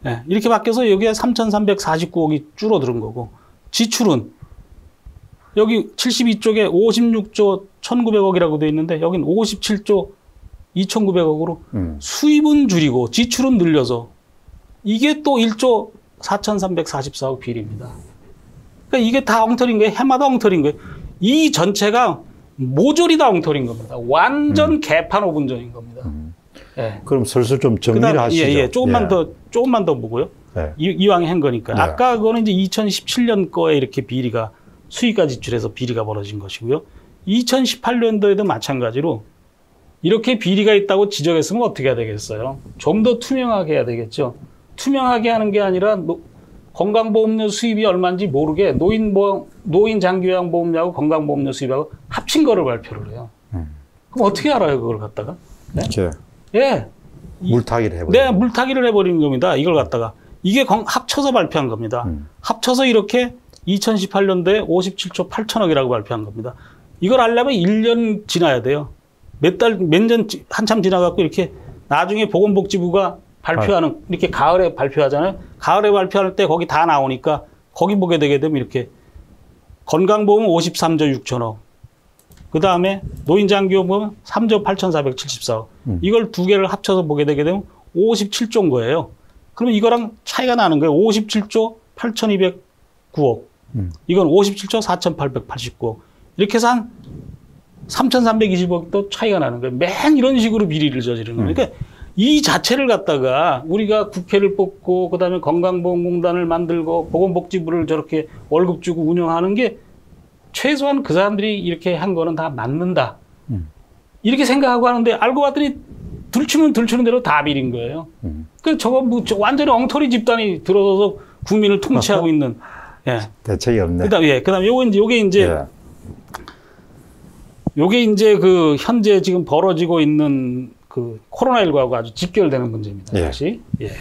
네, 이렇게 바뀌어서 여기에 3,349억이 줄어드는 거고, 지출은 여기 72쪽에 56조 1,900억이라고 되어 있는데, 여긴 57조 2,900억으로 수입은 줄이고 지출은 늘려서, 이게 또 1조 4,344억 비리입니다. 그러니까 이게 다 엉터리인 거예요. 해마다 엉터리인 거예요. 이 전체가 모조리 다 엉터리인 겁니다. 완전 개판 5분전인 겁니다. 예. 그럼 슬슬 좀 정리를 하시죠. 예, 예. 조금만 더 보고요. 예. 이왕에 한 거니까. 예. 아까 그거는 이제 2017년 거에 이렇게 비리가, 수익과 지출에서 비리가 벌어진 것이고요. 2018년도에도 마찬가지로 이렇게 비리가 있다고 지적했으면 어떻게 해야 되겠어요? 좀 더 투명하게 해야 되겠죠. 투명하게 하는 게 아니라 건강보험료 수입이 얼마인지 모르게 노인 장기요양보험료하고 건강보험료 수입하고 합친 거를 발표를 해요. 그럼 어떻게 알아요, 그걸 갖다가? 네. 그렇죠. 예. 물타기를 해버리는. 네, 물타기를 해버리는 겁니다. 이걸 갖다가. 이게 합쳐서 발표한 겁니다. 합쳐서 이렇게 2018년도에 57조 8천억이라고 발표한 겁니다. 이걸 알려면 1년 지나야 돼요. 몇 년 한참 지나갖고 이렇게 나중에 보건복지부가 발표하는, 이렇게 가을에 발표하잖아요. 가을에 발표할 때 거기 다 나오니까 거기 보게 되게 되면 이렇게 건강보험은 53조 6천억. 그 다음에 노인장기요양보험은 3조 8,474억. 이걸 두 개를 합쳐서 보게 되게 되면 57조인 거예요. 그럼 이거랑 차이가 나는 거예요. 57조 8,209억. 이건 57조 4,889억. 이렇게 해서 한 3,320억도 차이가 나는 거예요. 맨 이런 식으로 비리를 저지르는 거예요. 그러니까 이 자체를 갖다가 우리가 국회를 뽑고, 그다음에 건강보험공단을 만들고, 보건복지부를 저렇게 월급 주고 운영하는 게 최소한 그 사람들이 이렇게 한 거는 다 맞는다. 이렇게 생각하고 하는데, 알고 봤더니 들추는 대로 다 비린 거예요. 그러니까 저거 뭐 완전히 엉터리 집단이 들어서서 국민을 통치하고 있는. 예. 대책이 없네. 그다음에 요게 이제 그 현재 지금 벌어지고 있는 그 코로나19하고 아주 직결되는 문제입니다. 예. 다시. 예.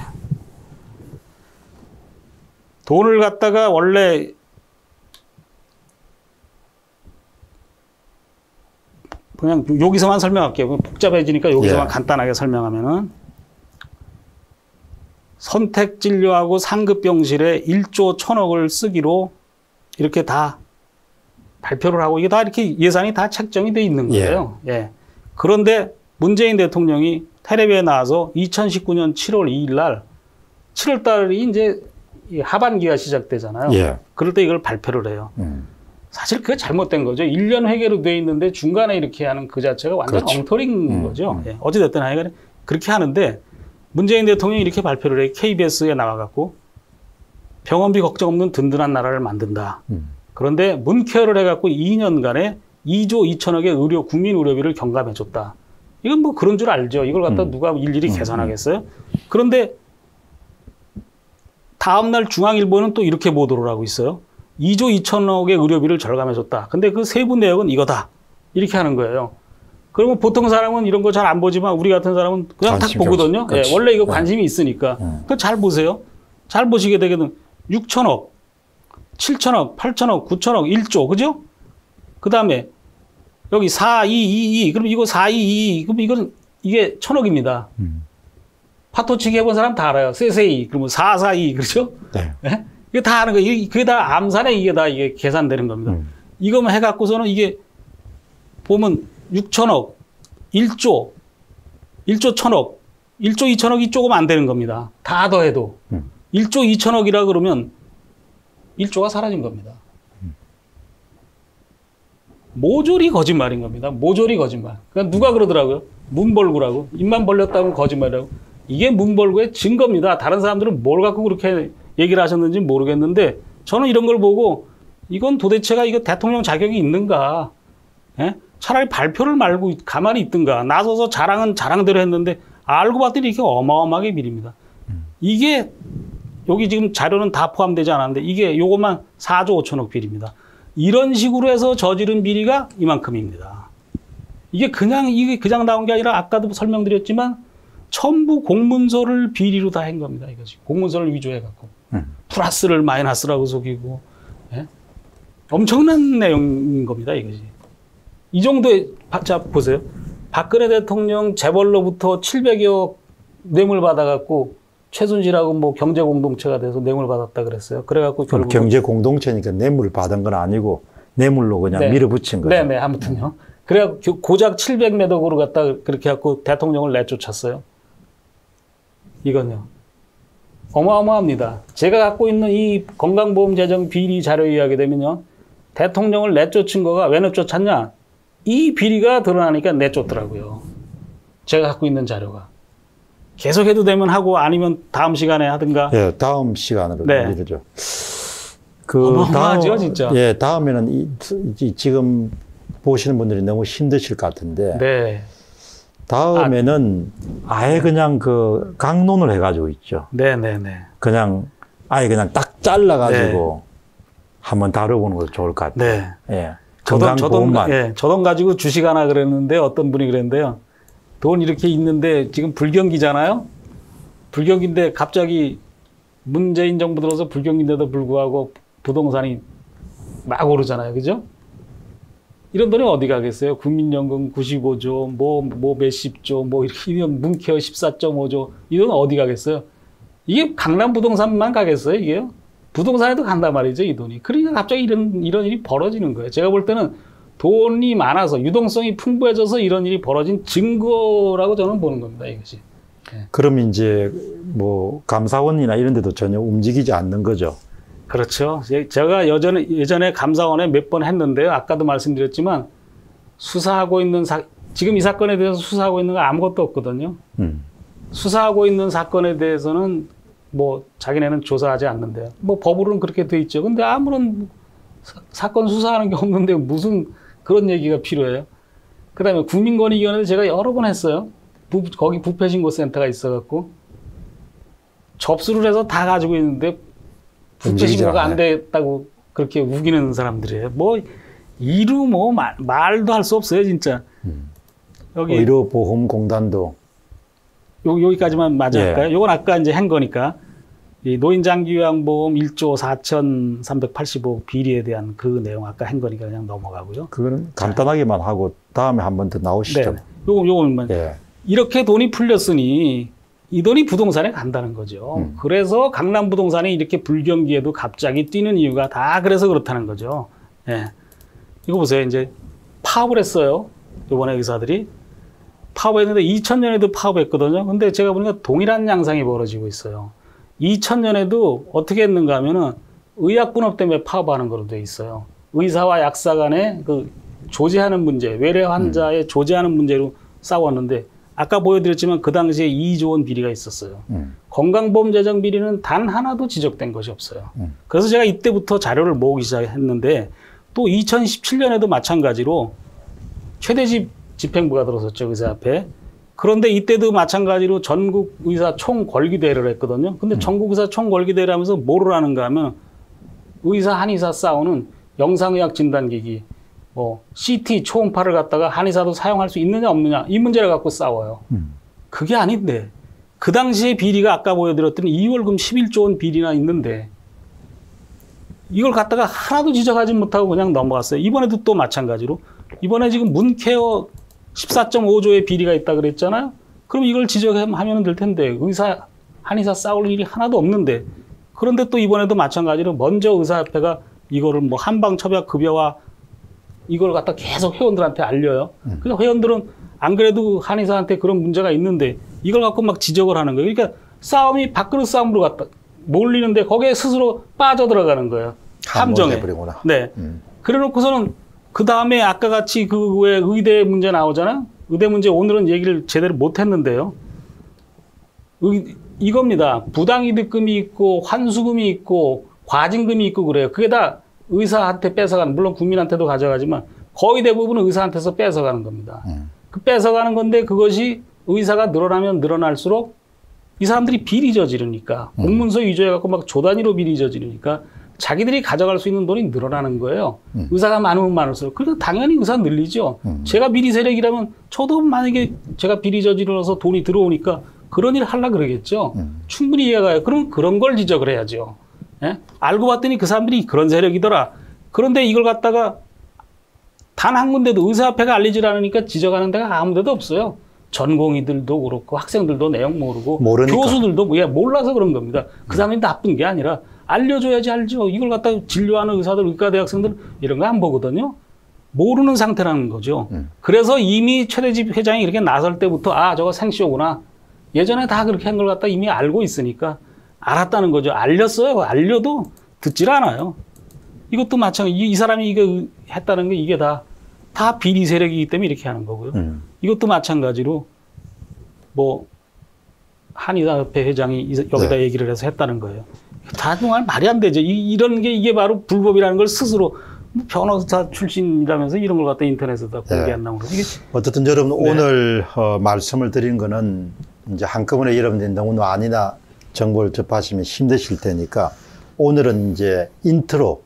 돈을 갖다가 원래 그냥 여기서만 설명할게요. 복잡해지니까 여기서만 예. 간단하게 설명하면은 선택진료하고 상급병실에 1조 1000억을 쓰기로 이렇게 다 발표를 하고 이게 다 이렇게 예산이 다 책정이 돼 있는 거예요. 예. 예. 그런데 문재인 대통령이 텔레비에 나와서 2019년 7월 2일 날 7월 달이 이제 하반기가 시작되잖아요. 예. 그럴 때 이걸 발표를 해요. 사실 그게 잘못된 거죠. 1년 회계로 돼 있는데 중간에 이렇게 하는 그 자체가 완전 그렇죠. 엉터리인 거죠. 예. 어찌됐든 하여간 그렇게 하는데 문재인 대통령이 이렇게 발표를 해. KBS에 나와갖고 병원비 걱정 없는 든든한 나라를 만든다. 그런데 문케어를 해갖고 2년간에 2조 2천억의 의료, 국민 의료비를 경감해줬다. 이건 뭐 그런 줄 알죠. 이걸 갖다 누가 일일이 계산하겠어요? 그런데 다음날 중앙일보는 또 이렇게 보도를 하고 있어요. 2조 2천억의 의료비를 절감해줬다. 근데 그 세부 내역은 이거다. 이렇게 하는 거예요. 그러면 보통 사람은 이런 거 잘 안 보지만 우리 같은 사람은 그냥 딱 보거든요. 예, 원래 이거 관심이 있으니까. 그럼 잘 보세요. 잘 보시게 되거든. 6천억, 7천억, 8천억, 9천억, 1조. 그죠? 그 다음에 여기 4222. 그럼 이거 4222. 그럼 이건 이게 천억입니다. 파토치기 해본 사람 다 알아요. 세세이. 그러면 442. 그렇죠? 네. 네? 이게 다 아는 거예요. 그게 다 암산에 이게 다 이게 계산되는 겁니다. 이거만 해갖고서는 이게 보면 6천억, 1조, 1조 1000억, 1조 2천억이 조금 안 되는 겁니다. 다 더해도. 1조 2천억이라 그러면 1조가 사라진 겁니다. 모조리 거짓말인 겁니다. 모조리 거짓말. 그러니까 누가 그러더라고요. 문벌구라고. 입만 벌렸다면 거짓말이라고. 이게 문벌구의 증거입니다. 다른 사람들은 뭘 갖고 그렇게 얘기를 하셨는지 모르겠는데 저는 이런 걸 보고 이건 도대체가 이거 대통령 자격이 있는가. 예? 차라리 발표를 말고 가만히 있든가. 나서서 자랑은 자랑대로 했는데 알고 봤더니 이렇게 어마어마하게 밀립니다. 이게 여기 지금 자료는 다 포함되지 않았는데 이게 요것만 4조 5천억 비리입니다. 이런 식으로 해서 저지른 비리가 이만큼입니다. 이게 그냥 나온 게 아니라 아까도 설명드렸지만 전부 공문서를 비리로 다 한 겁니다. 이거지. 공문서를 위조해 갖고 플러스를 마이너스라고 속이고 예? 엄청난 내용인 겁니다. 이거지. 이 정도의, 자, 보세요. 박근혜 대통령 재벌로부터 700여 뇌물 받아갖고 최순실하고 뭐 경제 공동체가 돼서 뇌물 받았다 그랬어요. 그래갖고 결국. 경제 공동체니까 뇌물을 받은 건 아니고 뇌물로 그냥 네. 밀어붙인 거죠. 네네, 아무튼요. 그래갖고 고작 700몇 억으로 갖다 그렇게 해갖고 대통령을 내쫓았어요. 이건요. 어마어마합니다. 제가 갖고 있는 이 건강보험 재정 비리 자료에 의하게 되면요. 대통령을 내쫓은 거가 왜 내쫓았냐? 이 비리가 드러나니까 내쫓더라고요. 제가 갖고 있는 자료가. 계속해도 되면 하고 아니면 다음 시간에 하든가. 예, 다음 시간으로 이러죠. 어마어마하죠, 진짜. 예, 다음에는 지금 보시는 분들이 너무 힘드실 것 같은데. 네. 다음에는 아예 그냥 그 강론을 해가지고 있죠. 네네네. 그냥 아예 그냥 딱 잘라가지고. 네. 한번 다뤄보는 것도 좋을 것 같아요. 네. 예. 건강보험만. 예. 저 돈 가지고 주식 하나 그랬는데 어떤 분이 그랬는데요. 돈 이렇게 있는데 지금 불경기잖아요. 불경기인데 갑자기 문재인 정부 들어서 불경기인데도 불구하고 부동산이 막 오르잖아요. 그죠? 이런 돈이 어디 가겠어요? 국민연금 95조, 뭐 몇십조, 뭐 이렇게 문케어 14.5조. 이 돈 어디 가겠어요? 이게 강남 부동산만 가겠어요? 이게요? 부동산에도 간단 말이죠, 이 돈이. 그러니까 갑자기 이런 일이 벌어지는 거예요. 제가 볼 때는 돈이 많아서 유동성이 풍부해져서 이런 일이 벌어진 증거라고 저는 보는 겁니다, 이것이. 네. 그럼 이제 뭐 감사원이나 이런 데도 전혀 움직이지 않는 거죠. 그렇죠. 제가 예전에 감사원에 몇 번 했는데요. 아까도 말씀드렸지만 수사하고 있는 지금 이 사건에 대해서 수사하고 있는 거 아무것도 없거든요. 수사하고 있는 사건에 대해서는 뭐 자기네는 조사하지 않는데 뭐 법으로는 그렇게 돼 있죠. 근데 아무런 사건 수사하는 게 없는데 무슨 그런 얘기가 필요해요. 그다음에 국민권익위원회도 제가 여러 번 했어요. 거기 부패신고센터가 있어갖고 접수를 해서 다 가지고 있는데 부패신고가 안 됐다고 그렇게 우기는 사람들이에요. 뭐 이루 뭐 말도 할 수 없어요, 진짜. 여기 의료보험공단도. 여기까지만 맞을까요? 예. 이건 아까 이제 한 거니까 이 노인장기요양보험 1조 4,385억 비리에 대한 그 내용 아까 한 거니까 그냥 넘어가고요. 그거는 간단하게만 하고 다음에 한 번 더 나오시죠. 네. 요거만. 예. 이렇게 돈이 풀렸으니 이 돈이 부동산에 간다는 거죠. 그래서 강남 부동산이 이렇게 불경기에도 갑자기 뛰는 이유가 다 그래서 그렇다는 거죠. 예. 이거 보세요. 이제 파업을 했어요. 요번에 의사들이. 파업했는데 2000년에도 파업했거든요. 근데 제가 보니까 동일한 양상이 벌어지고 있어요. 2000년에도 어떻게 했는가 하면은 의약분업 때문에 파업하는 걸로 돼 있어요. 의사와 약사 간의 그 조제하는 문제, 외래 환자의 조제하는 문제로 싸웠는데 아까 보여드렸지만 그 당시에 2조 원 비리가 있었어요. 건강보험 재정 비리는 단 하나도 지적된 것이 없어요. 그래서 제가 이때부터 자료를 모으기 시작했는데 또 2017년에도 마찬가지로 최대집 집행부가 들어섰죠. 의사 앞에. 그런데 이때도 마찬가지로 전국의사 총궐기대회를 했거든요. 근데 전국의사 총궐기대회를 하면서 뭐를 하는가 하면 의사, 한의사 싸우는 영상의학 진단기기, 뭐 CT, 초음파를 갖다가 한의사도 사용할 수 있느냐 없느냐 이 문제를 갖고 싸워요. 그게 아닌데 그 당시에 비리가 아까 보여드렸던 2월금 11조 원 비리나 있는데 이걸 갖다가 하나도 지적하지 못하고 그냥 넘어갔어요. 이번에도 또 마찬가지로. 이번에 지금 문케어 14.5조의 비리가 있다 그랬잖아요. 그럼 이걸 지적하면 될 텐데 의사, 한의사 싸울 일이 하나도 없는데 그런데 또 이번에도 마찬가지로 먼저 의사협회가 이거를 뭐 한방첩약급여와 이걸 갖다 계속 회원들한테 알려요. 그래서 회원들은 안 그래도 한의사한테 그런 문제가 있는데 이걸 갖고 막 지적을 하는 거예요. 그러니까 싸움이 밖으로 싸움으로 갖다 몰리는데 거기에 스스로 빠져들어가는 거예요. 함정에. 네. 그래놓고서는 그 다음에 아까 같이 그 왜 의대 문제 나오잖아? 의대 문제 오늘은 얘기를 제대로 못 했는데요. 이겁니다. 부당이득금이 있고 환수금이 있고 과징금이 있고 그래요. 그게 다 의사한테 뺏어가는, 물론 국민한테도 가져가지만 거의 대부분은 의사한테서 뺏어가는 겁니다. 그 뺏어가는 건데 그것이 의사가 늘어나면 늘어날수록 이 사람들이 비리 저지르니까 공문서 위조해갖고 막 조단위로 비리 저지르니까 자기들이 가져갈 수 있는 돈이 늘어나는 거예요. 의사가 많으면 많을수록. 그러니까 당연히 의사 늘리죠. 제가 비리 세력이라면 저도 만약에 제가 비리 저지르면서 돈이 들어오니까 그런 일을 하려고 그러겠죠. 충분히 이해가 가요. 그럼 그런 걸 지적을 해야죠. 예? 알고 봤더니 그 사람들이 그런 세력이더라. 그런데 이걸 갖다가 단 한 군데도 의사협회가 알리질 않으니까 지적하는 데가 아무 데도 없어요. 전공의들도 그렇고 학생들도 내용 모르고 모르니까. 교수들도 예, 몰라서 그런 겁니다. 그 사람이 나쁜 게 아니라 알려줘야지 알죠. 이걸 갖다 진료하는 의사들, 의과대학생들 이런 거 안 보거든요. 모르는 상태라는 거죠. 그래서 이미 최대집 회장이 이렇게 나설 때부터 아 저거 생쇼구나. 예전에 다 그렇게 한 걸 갖다 이미 알고 있으니까 알았다는 거죠. 알렸어요. 알려도 듣질 않아요. 이것도 마찬가지. 이 사람이 이거 했다는 게 이게 다 비리 세력이기 때문에 이렇게 하는 거고요. 이것도 마찬가지로 뭐 한의사협회 회장이 여기다 네. 얘기를 해서 했다는 거예요. 다 정말 말이 안 되죠. 이런 게 이게 바로 불법이라는 걸 스스로 변호사 출신이라면서 이런 걸 갖다 인터넷에다 공개한다고 그러죠. 네. 어쨌든 여러분 네. 오늘 말씀을 드린 거는 이제 한꺼번에 여러분들이 너무 많이나 정보를 접하시면 힘드실 테니까 오늘은 이제 인트로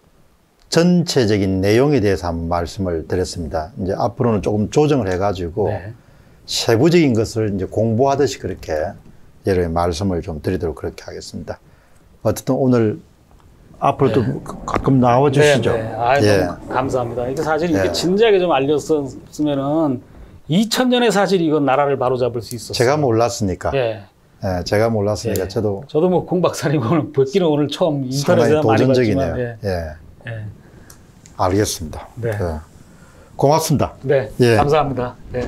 전체적인 내용에 대해서 한번 말씀을 드렸습니다. 이제 앞으로는 조금 조정을 해가지고 네. 세부적인 것을 이제 공부하듯이 그렇게 여러분의 말씀을 좀 드리도록 그렇게 하겠습니다. 어쨌든 오늘 앞으로 또 네. 가끔 나와주시죠. 네, 네. 아유, 예. 감사합니다. 이게 사실 이게 네. 진지하게 좀 알렸으면은 2000년에 사실 이건 나라를 바로잡을 수 있었어요. 제가 몰랐으니까. 예. 예, 제가 몰랐으니까 예. 저도 뭐 공 박사님 오늘 뵙기는 오늘 처음 인터넷에서 많이 봤지만. 예. 예. 예. 알겠습니다. 네. 예. 고맙습니다. 네. 예. 감사합니다. 네.